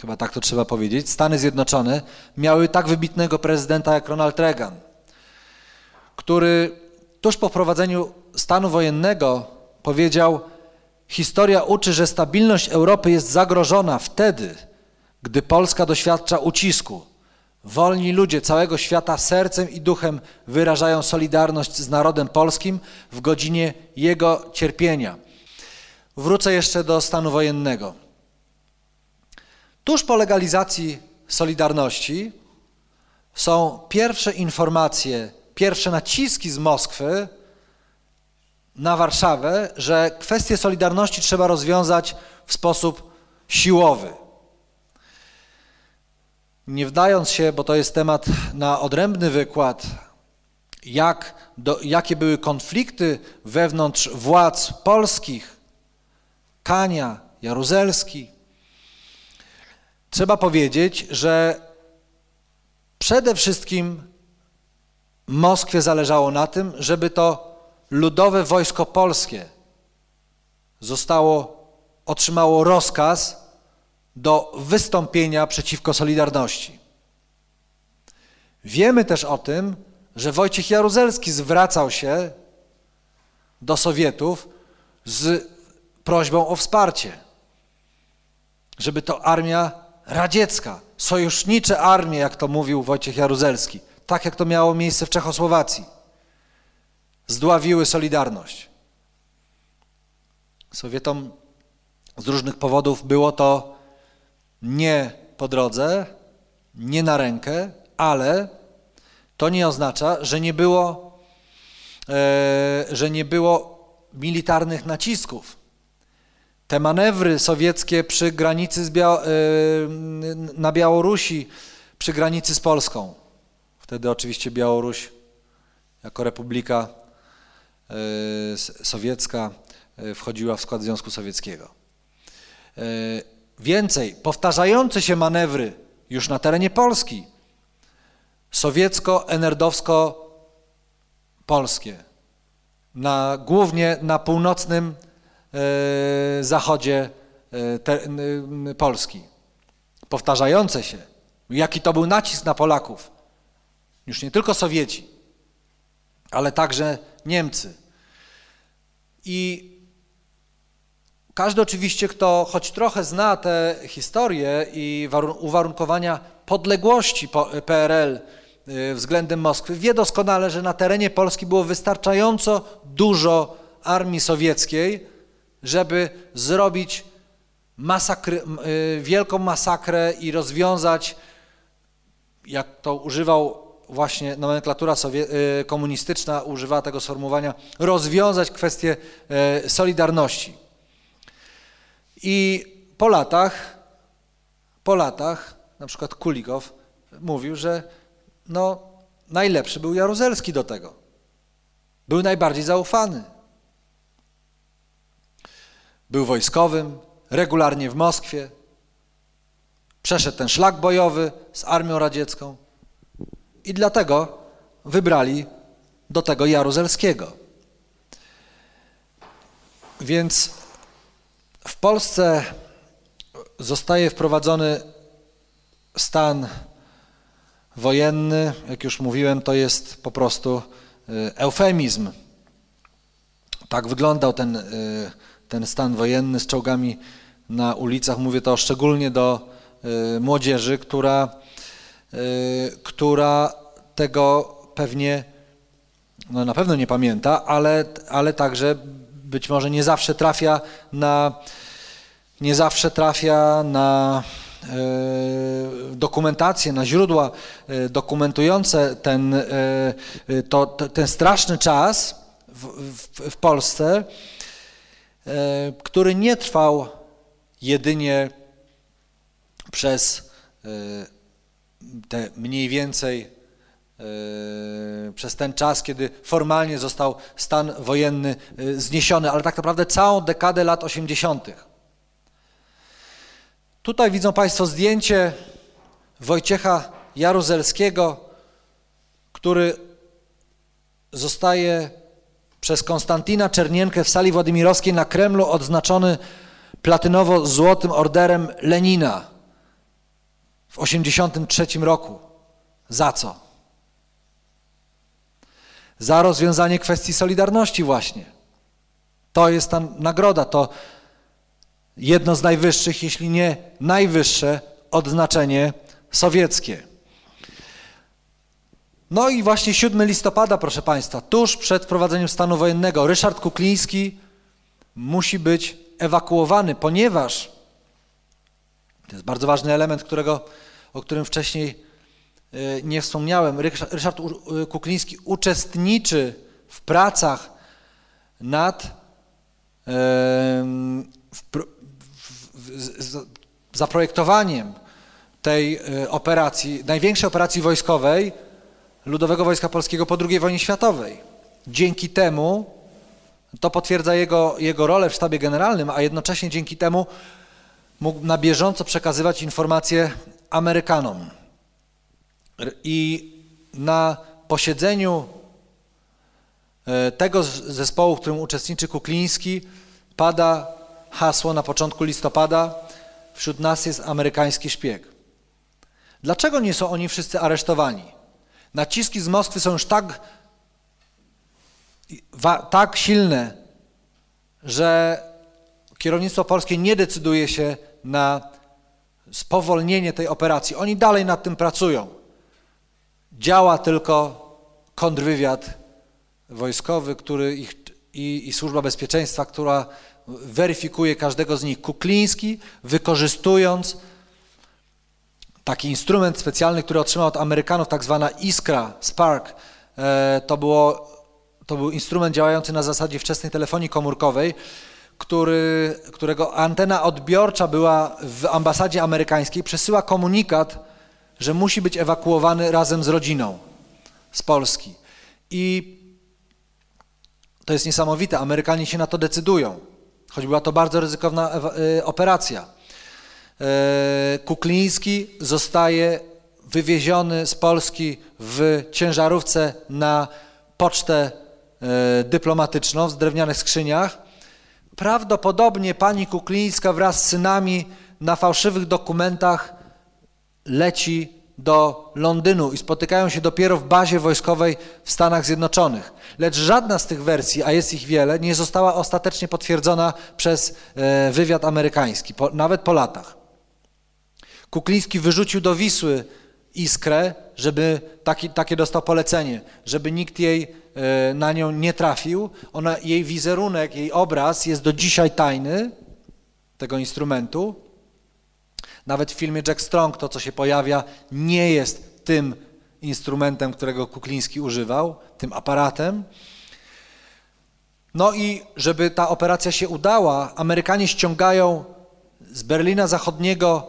chyba tak to trzeba powiedzieć, Stany Zjednoczone, miały tak wybitnego prezydenta jak Ronald Reagan, który tuż po wprowadzeniu stanu wojennego powiedział: historia uczy, że stabilność Europy jest zagrożona wtedy, gdy Polska doświadcza ucisku. Wolni ludzie całego świata sercem i duchem wyrażają solidarność z narodem polskim w godzinie jego cierpienia. Wrócę jeszcze do stanu wojennego. Tuż po legalizacji Solidarności są pierwsze informacje, pierwsze naciski z Moskwy na Warszawę, że kwestię Solidarności trzeba rozwiązać w sposób siłowy. Nie wdając się, bo to jest temat na odrębny wykład, jakie były konflikty wewnątrz władz polskich, Kania, Jaruzelski, trzeba powiedzieć, że przede wszystkim Moskwie zależało na tym, żeby to Ludowe Wojsko Polskie otrzymało rozkaz do wystąpienia przeciwko Solidarności. Wiemy też o tym, że Wojciech Jaruzelski zwracał się do Sowietów z prośbą o wsparcie, żeby to armia radziecka, sojusznicze armie, jak to mówił Wojciech Jaruzelski, tak jak to miało miejsce w Czechosłowacji, zdławiły Solidarność. Sowietom z różnych powodów było to nie po drodze, nie na rękę, ale to nie oznacza, że nie było militarnych nacisków. Te manewry sowieckie przy granicy na Białorusi, przy granicy z Polską, wtedy oczywiście Białoruś jako republika sowiecka wchodziła w skład Związku Sowieckiego. Więcej, powtarzające się manewry już na terenie Polski, sowiecko-enerdowsko-polskie, głównie na północnym zachodzie Polski. Powtarzające się, jaki to był nacisk na Polaków. Już nie tylko Sowieci, ale także Niemcy. I każdy oczywiście, kto choć trochę zna tę historię i uwarunkowania podległości PRL względem Moskwy, wie doskonale, że na terenie Polski było wystarczająco dużo armii sowieckiej, żeby zrobić wielką masakrę i rozwiązać, jak to używał właśnie nomenklatura komunistyczna, używała tego sformułowania, rozwiązać kwestię Solidarności. I po latach, na przykład Kulikow mówił, że no, najlepszy był Jaruzelski do tego. Był najbardziej zaufany. Był wojskowym, regularnie w Moskwie, przeszedł ten szlak bojowy z armią radziecką i dlatego wybrali do tego Jaruzelskiego. Więc w Polsce zostaje wprowadzony stan wojenny, jak już mówiłem, to jest po prostu eufemizm. Tak wyglądał ten stan wojenny z czołgami na ulicach. Mówię to szczególnie do młodzieży, która tego pewnie, no na pewno nie pamięta, ale także być może nie zawsze trafia na, dokumentację, na źródła dokumentujące ten straszny czas w Polsce, który nie trwał jedynie przez te mniej więcej przez ten czas, kiedy formalnie został stan wojenny zniesiony, ale tak naprawdę całą dekadę lat 80. Tutaj widzą Państwo zdjęcie Wojciecha Jaruzelskiego, który zostaje przez Konstantina Czernienkę w sali władimirowskiej na Kremlu odznaczony platynowo-złotym orderem Lenina w 1983 roku. Za co? Za rozwiązanie kwestii Solidarności właśnie. To jest ta nagroda, to jedno z najwyższych, jeśli nie najwyższe odznaczenie sowieckie. No i właśnie 7 listopada, proszę Państwa, tuż przed wprowadzeniem stanu wojennego, Ryszard Kukliński musi być ewakuowany, ponieważ to jest bardzo ważny element, o którym wcześniej nie wspomniałem. Ryszard Kukliński uczestniczy w pracach nad zaprojektowaniem tej operacji, największej operacji wojskowej Ludowego Wojska Polskiego po II wojnie światowej. Dzięki temu, to potwierdza jego rolę w Sztabie Generalnym, a jednocześnie dzięki temu mógł na bieżąco przekazywać informacje Amerykanom. I na posiedzeniu tego zespołu, w którym uczestniczy Kukliński, pada hasło na początku listopada: wśród nas jest amerykański szpieg. Dlaczego nie są oni wszyscy aresztowani? Naciski z Moskwy są już tak silne, że kierownictwo polskie nie decyduje się na spowolnienie tej operacji. Oni dalej nad tym pracują. Działa tylko kontrwywiad wojskowy, który i Służba Bezpieczeństwa, która weryfikuje każdego z nich. Kukliński, wykorzystując taki instrument specjalny, który otrzymał od Amerykanów, tak zwana Iskra, Spark, to był instrument działający na zasadzie wczesnej telefonii komórkowej, którego antena odbiorcza była w ambasadzie amerykańskiej, przesyła komunikat, że musi być ewakuowany razem z rodziną z Polski. I to jest niesamowite, Amerykanie się na to decydują, choć była to bardzo ryzykowna operacja. Kukliński zostaje wywieziony z Polski w ciężarówce na pocztę dyplomatyczną w drewnianych skrzyniach. Prawdopodobnie pani Kuklińska wraz z synami na fałszywych dokumentach leci do Londynu i spotykają się dopiero w bazie wojskowej w Stanach Zjednoczonych. Lecz żadna z tych wersji, a jest ich wiele, nie została ostatecznie potwierdzona przez wywiad amerykański, nawet po latach. Kukliński wyrzucił do Wisły Iskrę, żeby takie dostał polecenie, żeby nikt jej na nią nie trafił. Jej wizerunek, jej obraz jest do dzisiaj tajny, tego instrumentu. Nawet w filmie Jack Strong to, co się pojawia, nie jest tym instrumentem, którego Kukliński używał, tym aparatem. No i żeby ta operacja się udała, Amerykanie ściągają z Berlina Zachodniego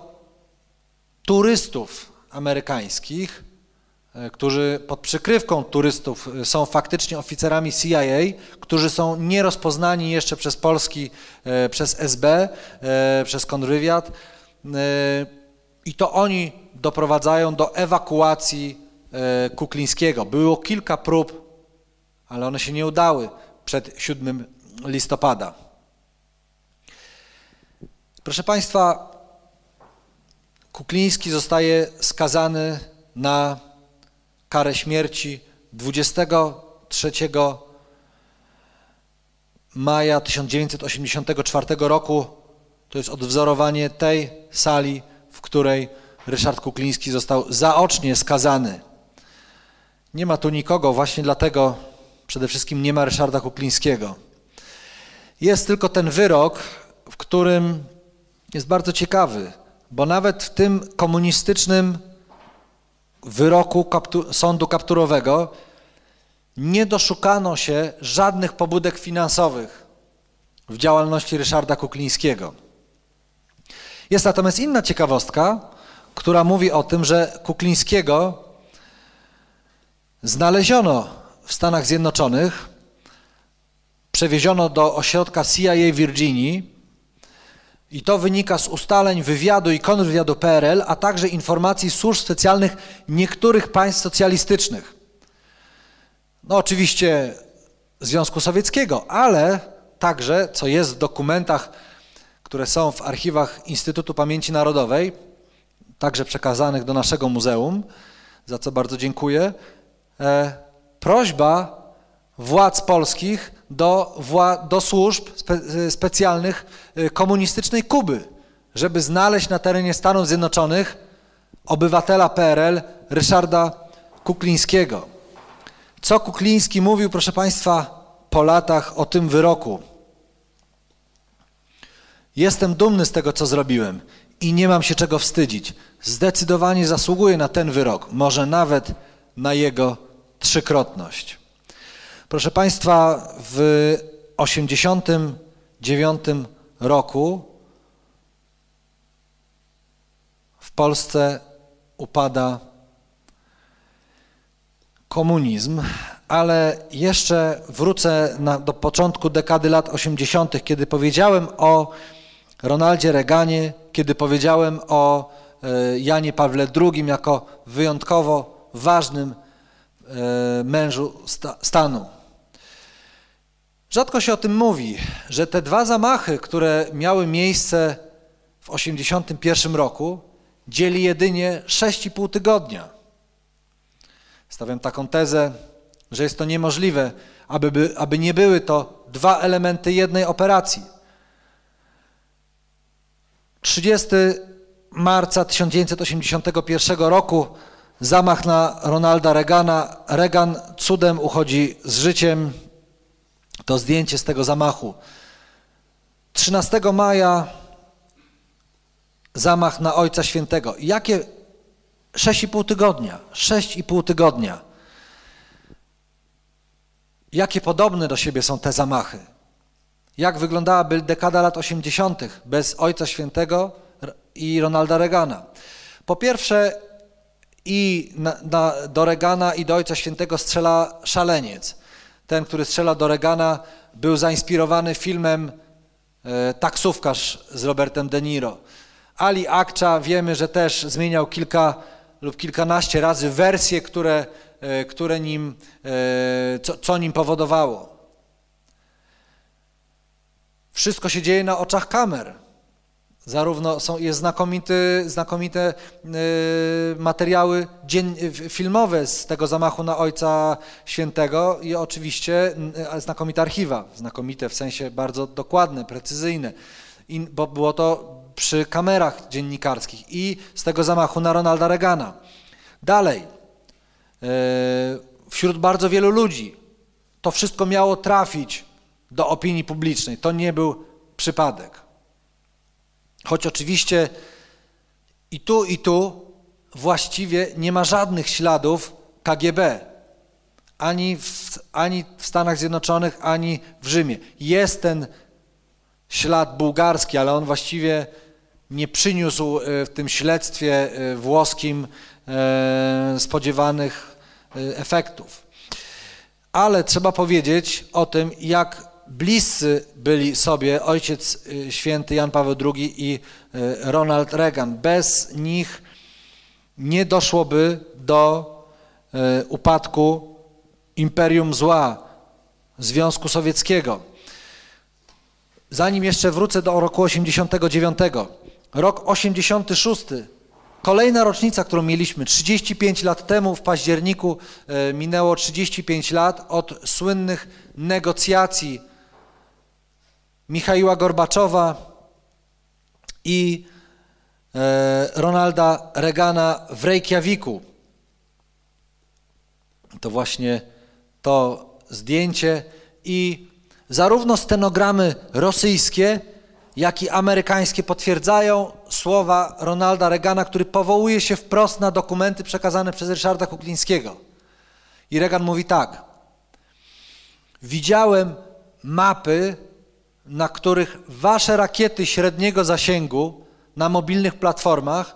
turystów amerykańskich, którzy pod przykrywką turystów są faktycznie oficerami CIA, którzy są nierozpoznani jeszcze przez Polski, przez SB, przez kontrwywiad. I to oni doprowadzają do ewakuacji Kuklińskiego. Było kilka prób, ale one się nie udały przed 7 listopada. Proszę Państwa, Kukliński zostaje skazany na karę śmierci 23 maja 1984 roku. To jest odwzorowanie tej sali, w której Ryszard Kukliński został zaocznie skazany. Nie ma tu nikogo, właśnie dlatego przede wszystkim nie ma Ryszarda Kuklińskiego. Jest tylko ten wyrok, w którym jest bardzo ciekawy, bo nawet w tym komunistycznym wyroku sądu kapturowego nie doszukano się żadnych pobudek finansowych w działalności Ryszarda Kuklińskiego. Jest natomiast inna ciekawostka, która mówi o tym, że Kuklińskiego znaleziono w Stanach Zjednoczonych, przewieziono do ośrodka CIA w Virginii i to wynika z ustaleń wywiadu i kontrwywiadu PRL, a także informacji służb specjalnych niektórych państw socjalistycznych. No oczywiście Związku Sowieckiego, ale także, co jest w dokumentach, które są w archiwach Instytutu Pamięci Narodowej, także przekazanych do naszego muzeum, za co bardzo dziękuję, prośba władz polskich do służb specjalnych komunistycznej Kuby, żeby znaleźć na terenie Stanów Zjednoczonych obywatela PRL Ryszarda Kuklińskiego. Co Kukliński mówił, proszę Państwa, po latach o tym wyroku? Jestem dumny z tego, co zrobiłem i nie mam się czego wstydzić. Zdecydowanie zasługuję na ten wyrok, może nawet na jego trzykrotność. Proszę Państwa, w 1989 roku w Polsce upada komunizm, ale jeszcze wrócę do początku dekady lat 80., kiedy powiedziałem o Ronaldzie Reaganie, kiedy powiedziałem o Janie Pawle II jako wyjątkowo ważnym mężu stanu. Rzadko się o tym mówi, że te dwa zamachy, które miały miejsce w 1981 roku, dzieli jedynie 6,5 tygodnia. Stawiam taką tezę, że jest to niemożliwe, aby nie były to dwa elementy jednej operacji. 30 marca 1981 roku zamach na Ronalda Reagana. Reagan cudem uchodzi z życiem. To zdjęcie z tego zamachu. 13 maja zamach na Ojca Świętego. Jakie 6,5 tygodnia, 6,5 tygodnia. Jakie podobne do siebie są te zamachy? Jak wyglądałaby dekada lat 80. bez Ojca Świętego i Ronalda Reagana? Po pierwsze, i do Reagana, i do Ojca Świętego strzela szaleniec. Ten, który strzela do Reagana, był zainspirowany filmem Taksówkarz z Robertem De Niro. Ali Akcza, wiemy, że też zmieniał kilka lub kilkanaście razy wersje, co nim powodowało. Wszystko się dzieje na oczach kamer. Zarówno jest znakomite materiały filmowe z tego zamachu na Ojca Świętego i oczywiście znakomite archiwa. Znakomite w sensie bardzo dokładne, precyzyjne, bo było to przy kamerach dziennikarskich i z tego zamachu na Ronalda Reagana. Dalej, wśród bardzo wielu ludzi to wszystko miało trafić do opinii publicznej. To nie był przypadek. Choć oczywiście i tu właściwie nie ma żadnych śladów KGB, ani w Stanach Zjednoczonych, ani w Rzymie. Jest ten ślad bułgarski, ale on właściwie nie przyniósł w tym śledztwie włoskim spodziewanych efektów. Ale trzeba powiedzieć o tym, jak bliscy byli sobie Ojciec Święty Jan Paweł II i Ronald Reagan. Bez nich nie doszłoby do upadku Imperium Zła, Związku Sowieckiego. Zanim jeszcze wrócę do roku 89, rok 86 Kolejna rocznica, którą mieliśmy 35 lat temu, w październiku minęło 35 lat od słynnych negocjacji Michaiła Gorbaczowa i Ronalda Reagana w Reykjaviku. To właśnie to zdjęcie i zarówno stenogramy rosyjskie, jak i amerykańskie potwierdzają słowa Ronalda Reagana, który powołuje się wprost na dokumenty przekazane przez Ryszarda Kuklińskiego. I Reagan mówi tak: widziałem mapy, na których wasze rakiety średniego zasięgu na mobilnych platformach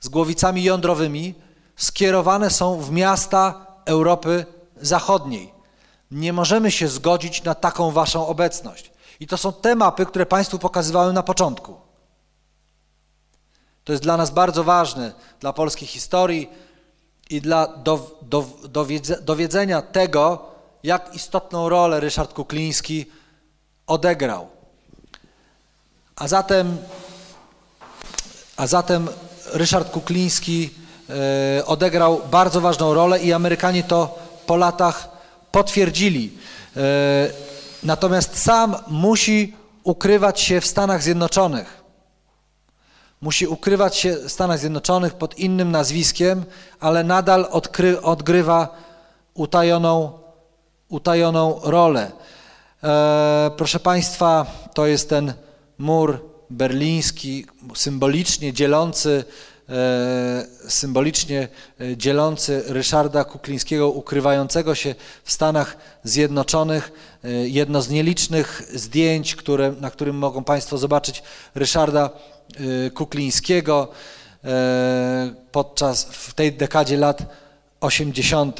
z głowicami jądrowymi skierowane są w miasta Europy Zachodniej. Nie możemy się zgodzić na taką waszą obecność. I to są te mapy, które Państwu pokazywałem na początku. To jest dla nas bardzo ważne, dla polskiej historii i dla dowiedzenia tego, jak istotną rolę Ryszard Kukliński odegrał. A zatem Ryszard Kukliński odegrał bardzo ważną rolę i Amerykanie to po latach potwierdzili. Natomiast sam musi ukrywać się w Stanach Zjednoczonych. Musi ukrywać się w Stanach Zjednoczonych pod innym nazwiskiem, ale nadal odgrywa utajoną rolę. Proszę Państwa, to jest ten mur berliński, symbolicznie dzielący Ryszarda Kuklińskiego, ukrywającego się w Stanach Zjednoczonych. Jedno z nielicznych zdjęć, na którym mogą Państwo zobaczyć Ryszarda Kuklińskiego w tej dekadzie lat 80.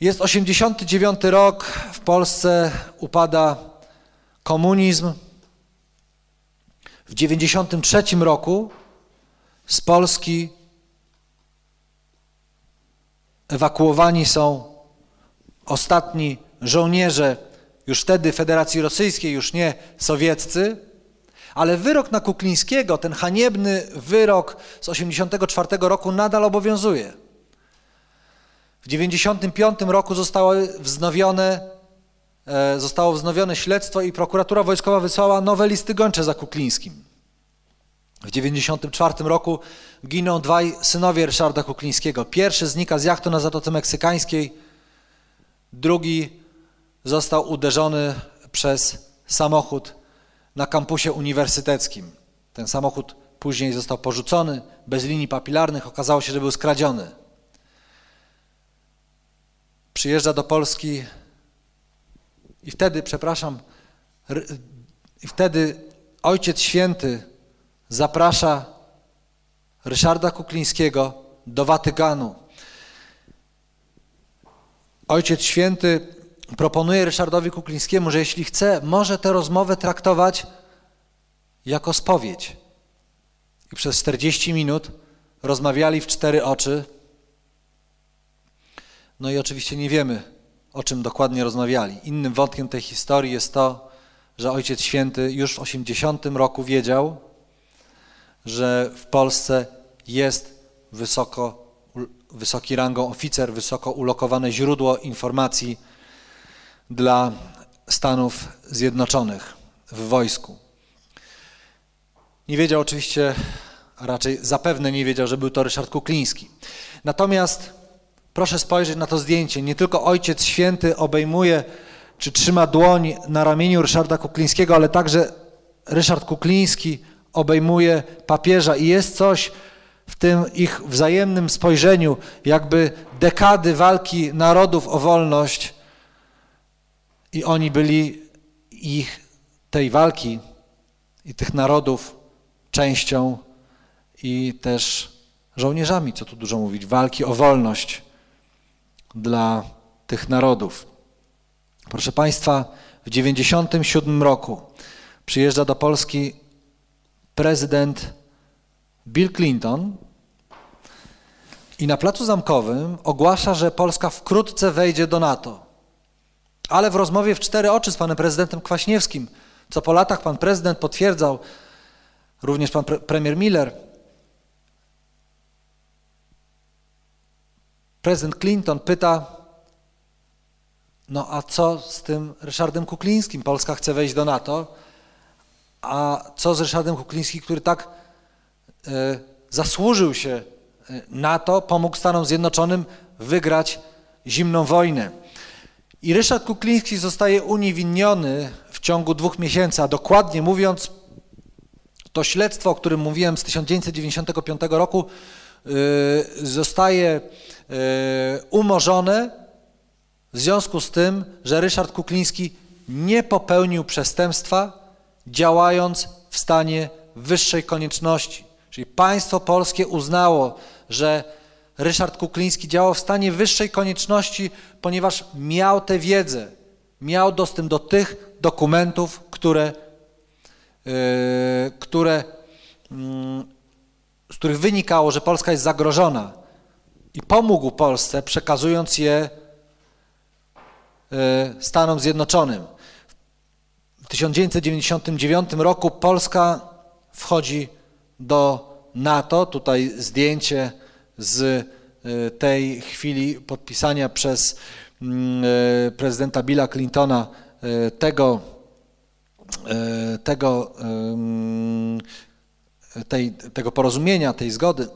Jest 89 rok, w Polsce upada komunizm. W 93 roku z Polski ewakuowani są ostatni żołnierze już wtedy Federacji Rosyjskiej, już nie sowieccy, ale wyrok na Kuklińskiego, ten haniebny wyrok z 1984 roku nadal obowiązuje. W 1995 roku zostało wznowione śledztwo i prokuratura wojskowa wysłała nowe listy gończe za Kuklińskim. W 1994 roku giną dwaj synowie Ryszarda Kuklińskiego. Pierwszy znika z jachtu na Zatoce Meksykańskiej, drugi został uderzony przez samochód na kampusie uniwersyteckim. Ten samochód później został porzucony, bez linii papilarnych, okazało się, że był skradziony. Przyjeżdża do Polski i wtedy Ojciec Święty zaprasza Ryszarda Kuklińskiego do Watykanu. Ojciec Święty proponuje Ryszardowi Kuklińskiemu, że jeśli chce, może tę rozmowę traktować jako spowiedź. I przez 40 minut rozmawiali w cztery oczy. No i oczywiście nie wiemy, o czym dokładnie rozmawiali. Innym wątkiem tej historii jest to, że Ojciec Święty już w 80 roku wiedział, że w Polsce jest wysoki rangą oficer, wysoko ulokowane źródło informacji dla Stanów Zjednoczonych w wojsku. Nie wiedział oczywiście, a raczej zapewne nie wiedział, że był to Ryszard Kukliński. Natomiast proszę spojrzeć na to zdjęcie. Nie tylko Ojciec Święty obejmuje czy trzyma dłoń na ramieniu Ryszarda Kuklińskiego, ale także Ryszard Kukliński obejmuje papieża i jest coś w tym ich wzajemnym spojrzeniu, jakby dekady walki narodów o wolność i oni byli tej walki i tych narodów częścią i też żołnierzami, co tu dużo mówić, walki o wolność dla tych narodów. Proszę Państwa, w 1997 roku przyjeżdża do Polski prezydent Bill Clinton i na Placu Zamkowym ogłasza, że Polska wkrótce wejdzie do NATO. Ale w rozmowie w cztery oczy z panem prezydentem Kwaśniewskim, co po latach pan prezydent potwierdzał, również pan premier Miller, prezydent Clinton pyta, no a co z tym Ryszardem Kuklińskim? Polska chce wejść do NATO, a co z Ryszardem Kuklińskim, który tak zasłużył się NATO, pomógł Stanom Zjednoczonym wygrać zimną wojnę. I Ryszard Kukliński zostaje uniewinniony w ciągu 2 miesięcy, a dokładnie mówiąc, to śledztwo, o którym mówiłem z 1995 roku, zostaje umorzone w związku z tym, że Ryszard Kukliński nie popełnił przestępstwa, działając w stanie wyższej konieczności. Czyli państwo polskie uznało, że Ryszard Kukliński działał w stanie wyższej konieczności, ponieważ miał tę wiedzę, miał dostęp do tych dokumentów, z których wynikało, że Polska jest zagrożona, i pomógł Polsce, przekazując je Stanom Zjednoczonym. W 1999 roku Polska wchodzi do NATO. Tutaj zdjęcie z tej chwili podpisania przez prezydenta Billa Clintona tego porozumienia, tej zgody.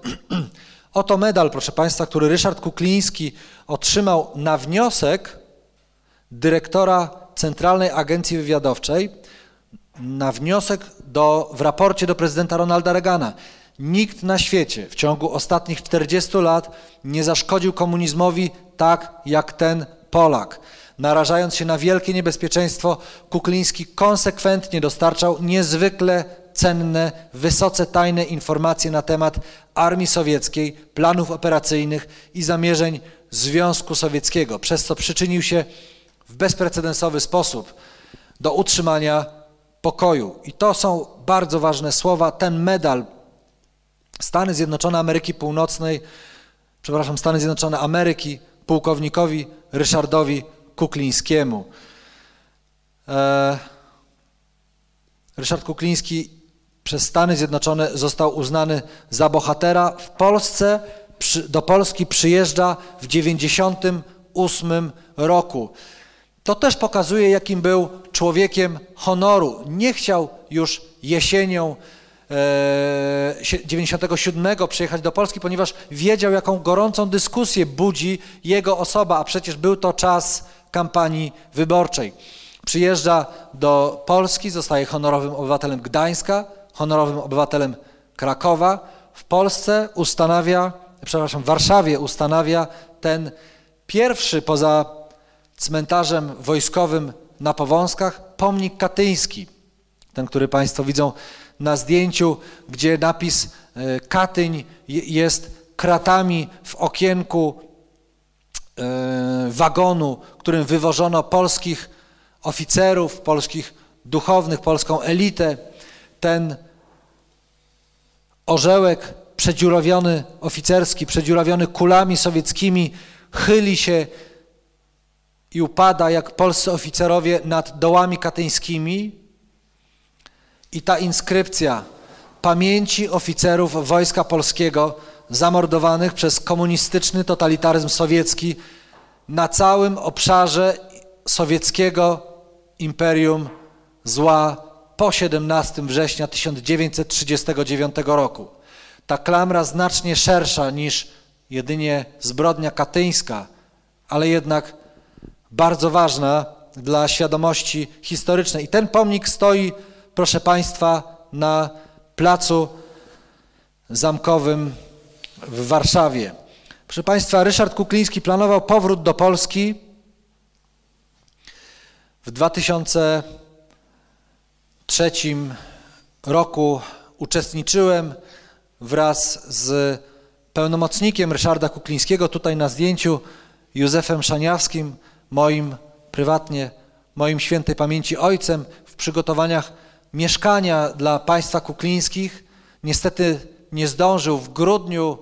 Oto medal, proszę Państwa, który Ryszard Kukliński otrzymał na wniosek dyrektora Centralnej Agencji Wywiadowczej, na wniosek w raporcie do prezydenta Ronalda Reagana. Nikt na świecie w ciągu ostatnich 40 lat nie zaszkodził komunizmowi tak jak ten Polak. Narażając się na wielkie niebezpieczeństwo, Kukliński konsekwentnie dostarczał niezwykle cenne, wysoce tajne informacje na temat armii sowieckiej, planów operacyjnych i zamierzeń Związku Sowieckiego, przez co przyczynił się w bezprecedensowy sposób do utrzymania pokoju. I to są bardzo ważne słowa. Ten medal Stany Zjednoczone Ameryki Północnej, przepraszam, Stany Zjednoczone Ameryki, pułkownikowi Ryszardowi Kuklińskiemu. Ryszard Kukliński przez Stany Zjednoczone został uznany za bohatera. W Polsce, do Polski przyjeżdża w 1998 roku. To też pokazuje, jakim był człowiekiem honoru. Nie chciał już jesienią 1997 przyjechać do Polski, ponieważ wiedział, jaką gorącą dyskusję budzi jego osoba, a przecież był to czas kampanii wyborczej. Przyjeżdża do Polski, zostaje honorowym obywatelem Gdańska, honorowym obywatelem Krakowa. W Polsce ustanawia, przepraszam, w Warszawie ustanawia ten pierwszy poza cmentarzem wojskowym na Powązkach pomnik katyński, ten, który Państwo widzą na zdjęciu, gdzie napis Katyń jest kratami w okienku wagonu, którym wywożono polskich oficerów, polskich duchownych, polską elitę. Ten orzełek przedziurawiony oficerski, przedziurawiony kulami sowieckimi, chyli się i upada jak polscy oficerowie nad dołami katyńskimi. I ta inskrypcja pamięci oficerów Wojska Polskiego zamordowanych przez komunistyczny totalitaryzm sowiecki na całym obszarze sowieckiego imperium zła po 17 września 1939 roku. Ta klamra znacznie szersza niż jedynie zbrodnia katyńska, ale jednak bardzo ważna dla świadomości historycznej. I ten pomnik stoi, proszę Państwa, na Placu Zamkowym w Warszawie. Proszę Państwa, Ryszard Kukliński planował powrót do Polski w 2003 roku. Uczestniczyłem wraz z pełnomocnikiem Ryszarda Kuklińskiego, tutaj na zdjęciu, Józefem Szaniawskim, moim prywatnie, moim świętej pamięci ojcem, w przygotowaniach mieszkania dla państwa Kuklińskich. Niestety nie zdążył. W grudniu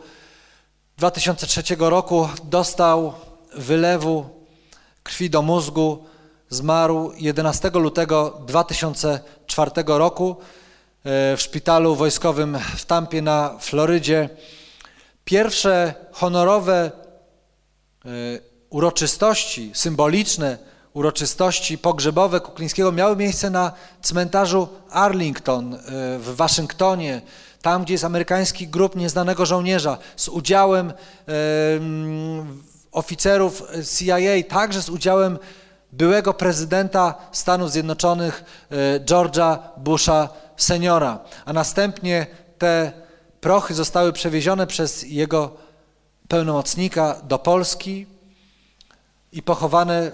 2003 roku dostał wylewu krwi do mózgu. Zmarł 11 lutego 2004 roku w szpitalu wojskowym w Tampie na Florydzie. Pierwsze honorowe uroczystości, symboliczne uroczystości pogrzebowe Kuklińskiego miały miejsce na cmentarzu Arlington w Waszyngtonie, tam gdzie jest amerykański grób nieznanego żołnierza, z udziałem oficerów CIA, także z udziałem byłego prezydenta Stanów Zjednoczonych George'a Busha seniora, a następnie te prochy zostały przewiezione przez jego pełnomocnika do Polski i pochowane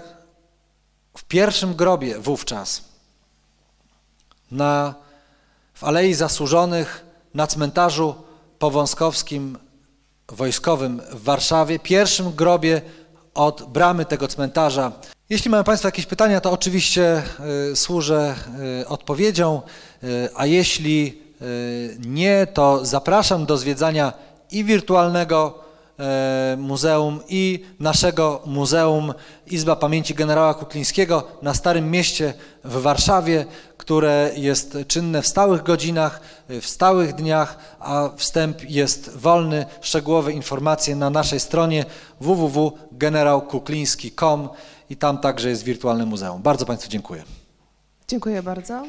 w pierwszym grobie wówczas w Alei Zasłużonych na cmentarzu powązkowskim wojskowym w Warszawie, pierwszym grobie od bramy tego cmentarza. Jeśli mają Państwo jakieś pytania, to oczywiście służę odpowiedzią, a jeśli nie, to zapraszam do zwiedzania i wirtualnego muzeum, i naszego muzeum Izba Pamięci Generała Kuklińskiego na Starym Mieście w Warszawie, które jest czynne w stałych godzinach, w stałych dniach, a wstęp jest wolny. Szczegółowe informacje na naszej stronie www.generałkukliński.com i tam także jest wirtualne muzeum. Bardzo Państwu dziękuję. Dziękuję bardzo.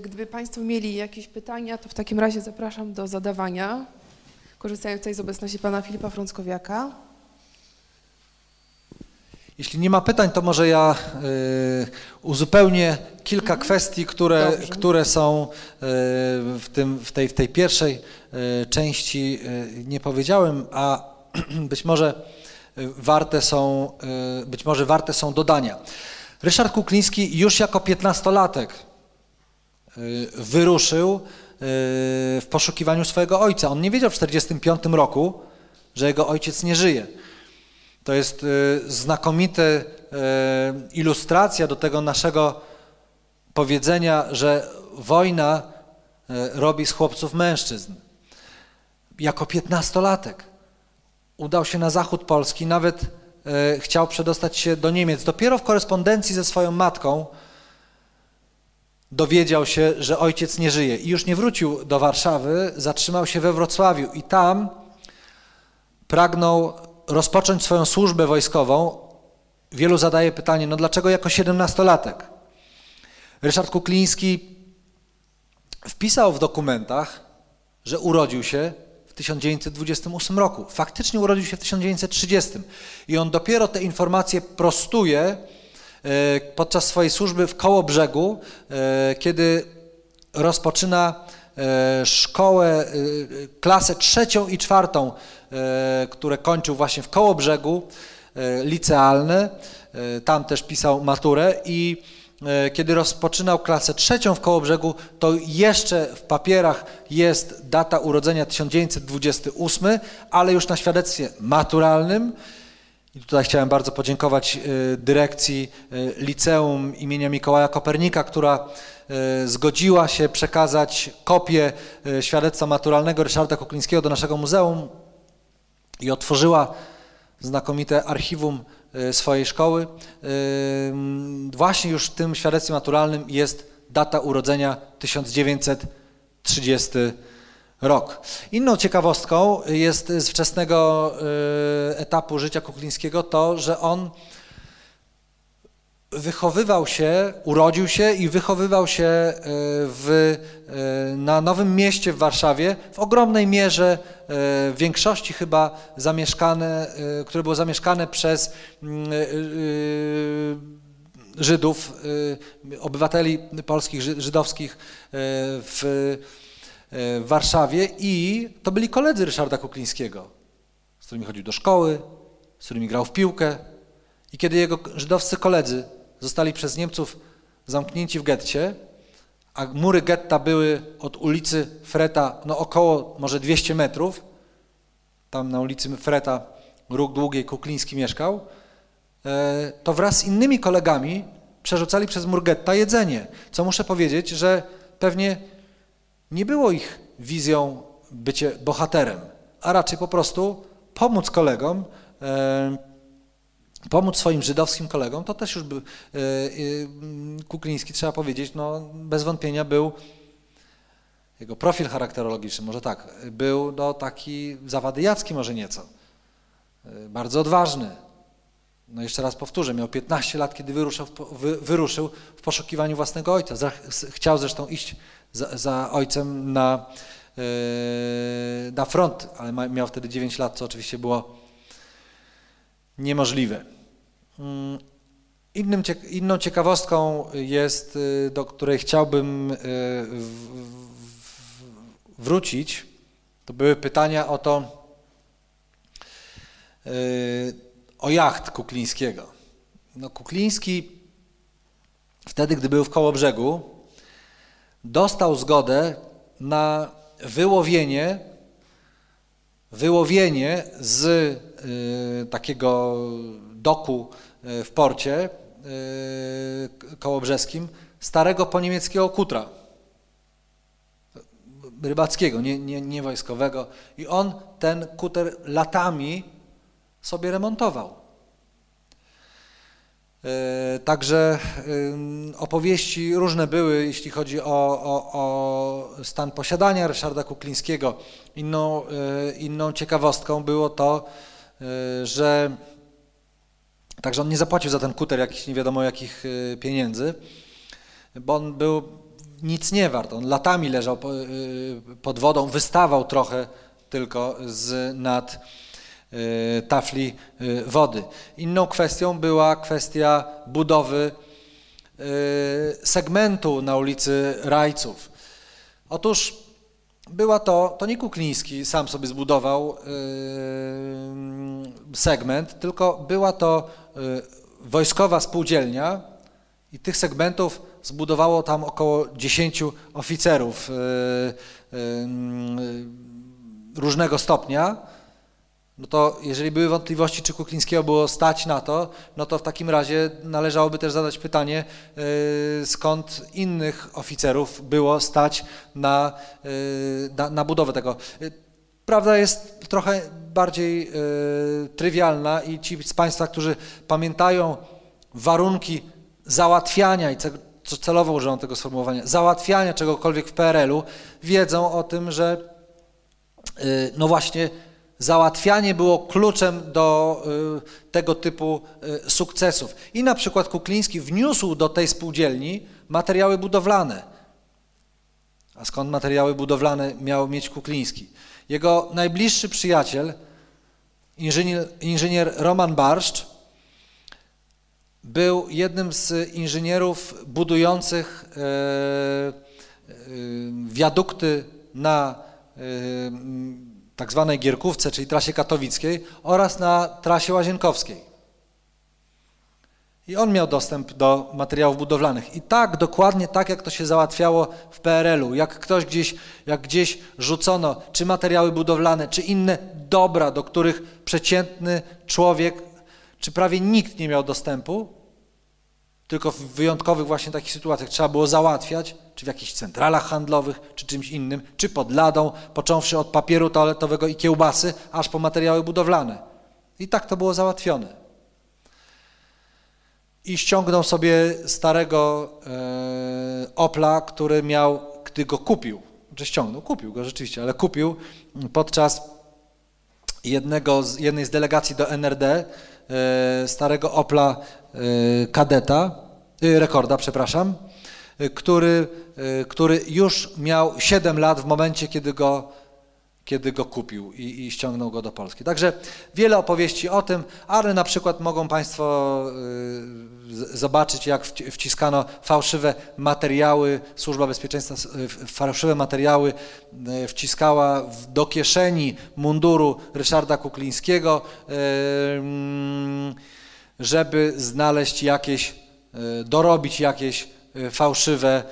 Gdyby Państwo mieli jakieś pytania, to w takim razie zapraszam do zadawania, korzystając tutaj z obecności Pana Filipa Frąckowiaka. Jeśli nie ma pytań, to może ja uzupełnię kilka kwestii, które są w tej pierwszej części nie powiedziałem, a być może warte są dodania. Ryszard Kukliński już jako 15-latek wyruszył w poszukiwaniu swojego ojca. On nie wiedział w 1945 roku, że jego ojciec nie żyje. To jest znakomita ilustracja do tego naszego powiedzenia, że wojna robi z chłopców mężczyzn. Jako 15-latek udał się na zachód Polski, nawet chciał przedostać się do Niemiec. Dopiero w korespondencji ze swoją matką dowiedział się, że ojciec nie żyje i już nie wrócił do Warszawy, zatrzymał się we Wrocławiu i tam pragnął rozpocząć swoją służbę wojskową. Wielu zadaje pytanie, no dlaczego jako 17-latek? Ryszard Kukliński wpisał w dokumentach, że urodził się w 1928 roku. Faktycznie urodził się w 1930 i on dopiero te informacje prostuje podczas swojej służby w Kołobrzegu, kiedy rozpoczyna szkołę, klasę 3. i 4, które kończył właśnie w Kołobrzegu, licealne, tam też pisał maturę i kiedy rozpoczynał klasę 3. w Kołobrzegu, to jeszcze w papierach jest data urodzenia 1928, ale już na świadectwie maturalnym. I tutaj chciałem bardzo podziękować dyrekcji Liceum imienia Mikołaja Kopernika, która zgodziła się przekazać kopię świadectwa maturalnego Ryszarda Kuklińskiego do naszego muzeum i otworzyła znakomite archiwum swojej szkoły. Właśnie już w tym świadectwie maturalnym jest data urodzenia 1930 rok. Inną ciekawostką jest z wczesnego etapu życia Kuklińskiego to, że on urodził się i wychowywał się na Nowym Mieście w Warszawie, w ogromnej mierze, w większości chyba które było zamieszkane przez Żydów, obywateli polskich, żydowskich w Warszawie i to byli koledzy Ryszarda Kuklińskiego, z którymi chodził do szkoły, z którymi grał w piłkę i kiedy jego żydowscy koledzy zostali przez Niemców zamknięci w getcie, a mury getta były od ulicy Freta około może 200 metrów, tam na ulicy Freta Róg Długiej Kukliński mieszkał, to wraz z innymi kolegami przerzucali przez mur getta jedzenie, co muszę powiedzieć, że pewnie nie było ich wizją bycie bohaterem, a raczej po prostu pomóc kolegom, pomóc swoim żydowskim kolegom, to też już Kukliński, trzeba powiedzieć, bez wątpienia był, jego profil charakterologiczny, może tak, był taki zawadyjacki może nieco. bardzo odważny. No jeszcze raz powtórzę, miał 15 lat, kiedy wyruszył w poszukiwaniu własnego ojca. Chciał zresztą iść za ojcem na front, ale miał wtedy 9 lat, co oczywiście było niemożliwe. Inną ciekawostką jest, do której chciałbym wrócić, to były pytania o to, o jacht Kuklińskiego. No, Kukliński wtedy, gdy był w Kołobrzegu, dostał zgodę na wyłowienie z takiego doku w porcie kołobrzeskim starego poniemieckiego kutra rybackiego, nie wojskowego, i on ten kuter latami sobie remontował. Także opowieści różne były, jeśli chodzi o stan posiadania Ryszarda Kuklińskiego. Inną ciekawostką było to, że także on nie zapłacił za ten kuter jakichś nie wiadomo jakich pieniędzy, bo on był nic nie wart. On latami leżał pod wodą, wystawał trochę tylko z nad tafli wody. Inną kwestią była kwestia budowy segmentu na ulicy Rajców. Otóż była to nie Kukliński sam sobie zbudował segment, tylko była to wojskowa spółdzielnia i tych segmentów zbudowało tam około 10 oficerów różnego stopnia. No to jeżeli były wątpliwości, czy Kuklińskiego było stać na to, no to w takim razie należałoby też zadać pytanie, skąd innych oficerów było stać na budowę tego. Prawda jest trochę bardziej trywialna i ci z Państwa, którzy pamiętają warunki załatwiania, i celowo użyłam tego sformułowania, załatwiania czegokolwiek w PRL-u, wiedzą o tym, że no właśnie załatwianie było kluczem do tego typu sukcesów. I na przykład Kukliński wniósł do tej spółdzielni materiały budowlane. A skąd materiały budowlane miał mieć Kukliński? Jego najbliższy przyjaciel, inżynier Roman Barszcz, był jednym z inżynierów budujących wiadukty na tak zwanej Gierkówce, czyli trasie katowickiej, oraz na trasie łazienkowskiej. I on miał dostęp do materiałów budowlanych. I tak, dokładnie tak, jak to się załatwiało w PRL-u. Jak gdzieś rzucono, czy materiały budowlane, czy inne dobra, do których przeciętny człowiek, czy prawie nikt nie miał dostępu, tylko w wyjątkowych właśnie takich sytuacjach trzeba było załatwiać, czy w jakichś centralach handlowych, czy czymś innym, czy pod ladą, począwszy od papieru toaletowego i kiełbasy, aż po materiały budowlane. I tak to było załatwione. I ściągnął sobie starego Opla, który miał, gdy go kupił, znaczy ściągnął, kupił go rzeczywiście, ale kupił podczas jednej z delegacji do NRD, starego Opla Rekorda, przepraszam, który już miał 7 lat w momencie, kiedy go kupił i ściągnął go do Polski. Także wiele opowieści o tym, ale na przykład mogą Państwo zobaczyć, jak wciskano fałszywe materiały, Służba Bezpieczeństwa fałszywe materiały wciskała do kieszeni munduru Ryszarda Kuklińskiego, żeby znaleźć jakieś, dorobić jakieś fałszywe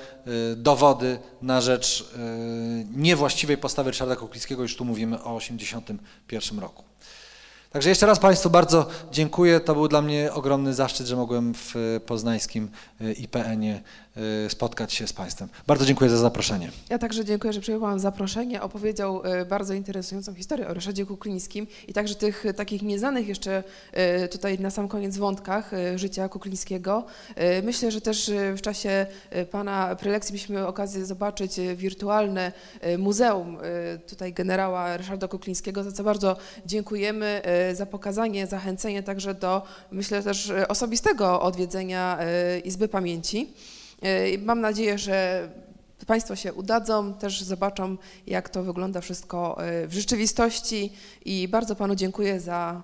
dowody na rzecz niewłaściwej postawy Ryszarda Kuklińskiego. Już tu mówimy o 1981 roku. Także jeszcze raz Państwu bardzo dziękuję. To był dla mnie ogromny zaszczyt, że mogłem w poznańskim IPN-ie spotkać się z Państwem. Bardzo dziękuję za zaproszenie. Ja także dziękuję, że przyjechałam zaproszenie. Opowiedział bardzo interesującą historię o Ryszardzie Kuklińskim i także tych takich nieznanych jeszcze tutaj na sam koniec wątkach życia Kuklińskiego. Myślę, że też w czasie Pana prelekcji mieliśmy okazję zobaczyć wirtualne muzeum tutaj generała Ryszarda Kuklińskiego, za co bardzo dziękujemy. za pokazanie, zachęcenie także do, myślę, też osobistego odwiedzenia Izby Pamięci. Mam nadzieję, że Państwo się udadzą, też zobaczą, jak to wygląda wszystko w rzeczywistości i bardzo Panu dziękuję za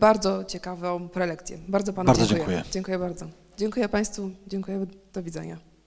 bardzo ciekawą prelekcję. Bardzo Panu dziękuję. Dziękuję bardzo. Dziękuję Państwu, dziękuję, do widzenia.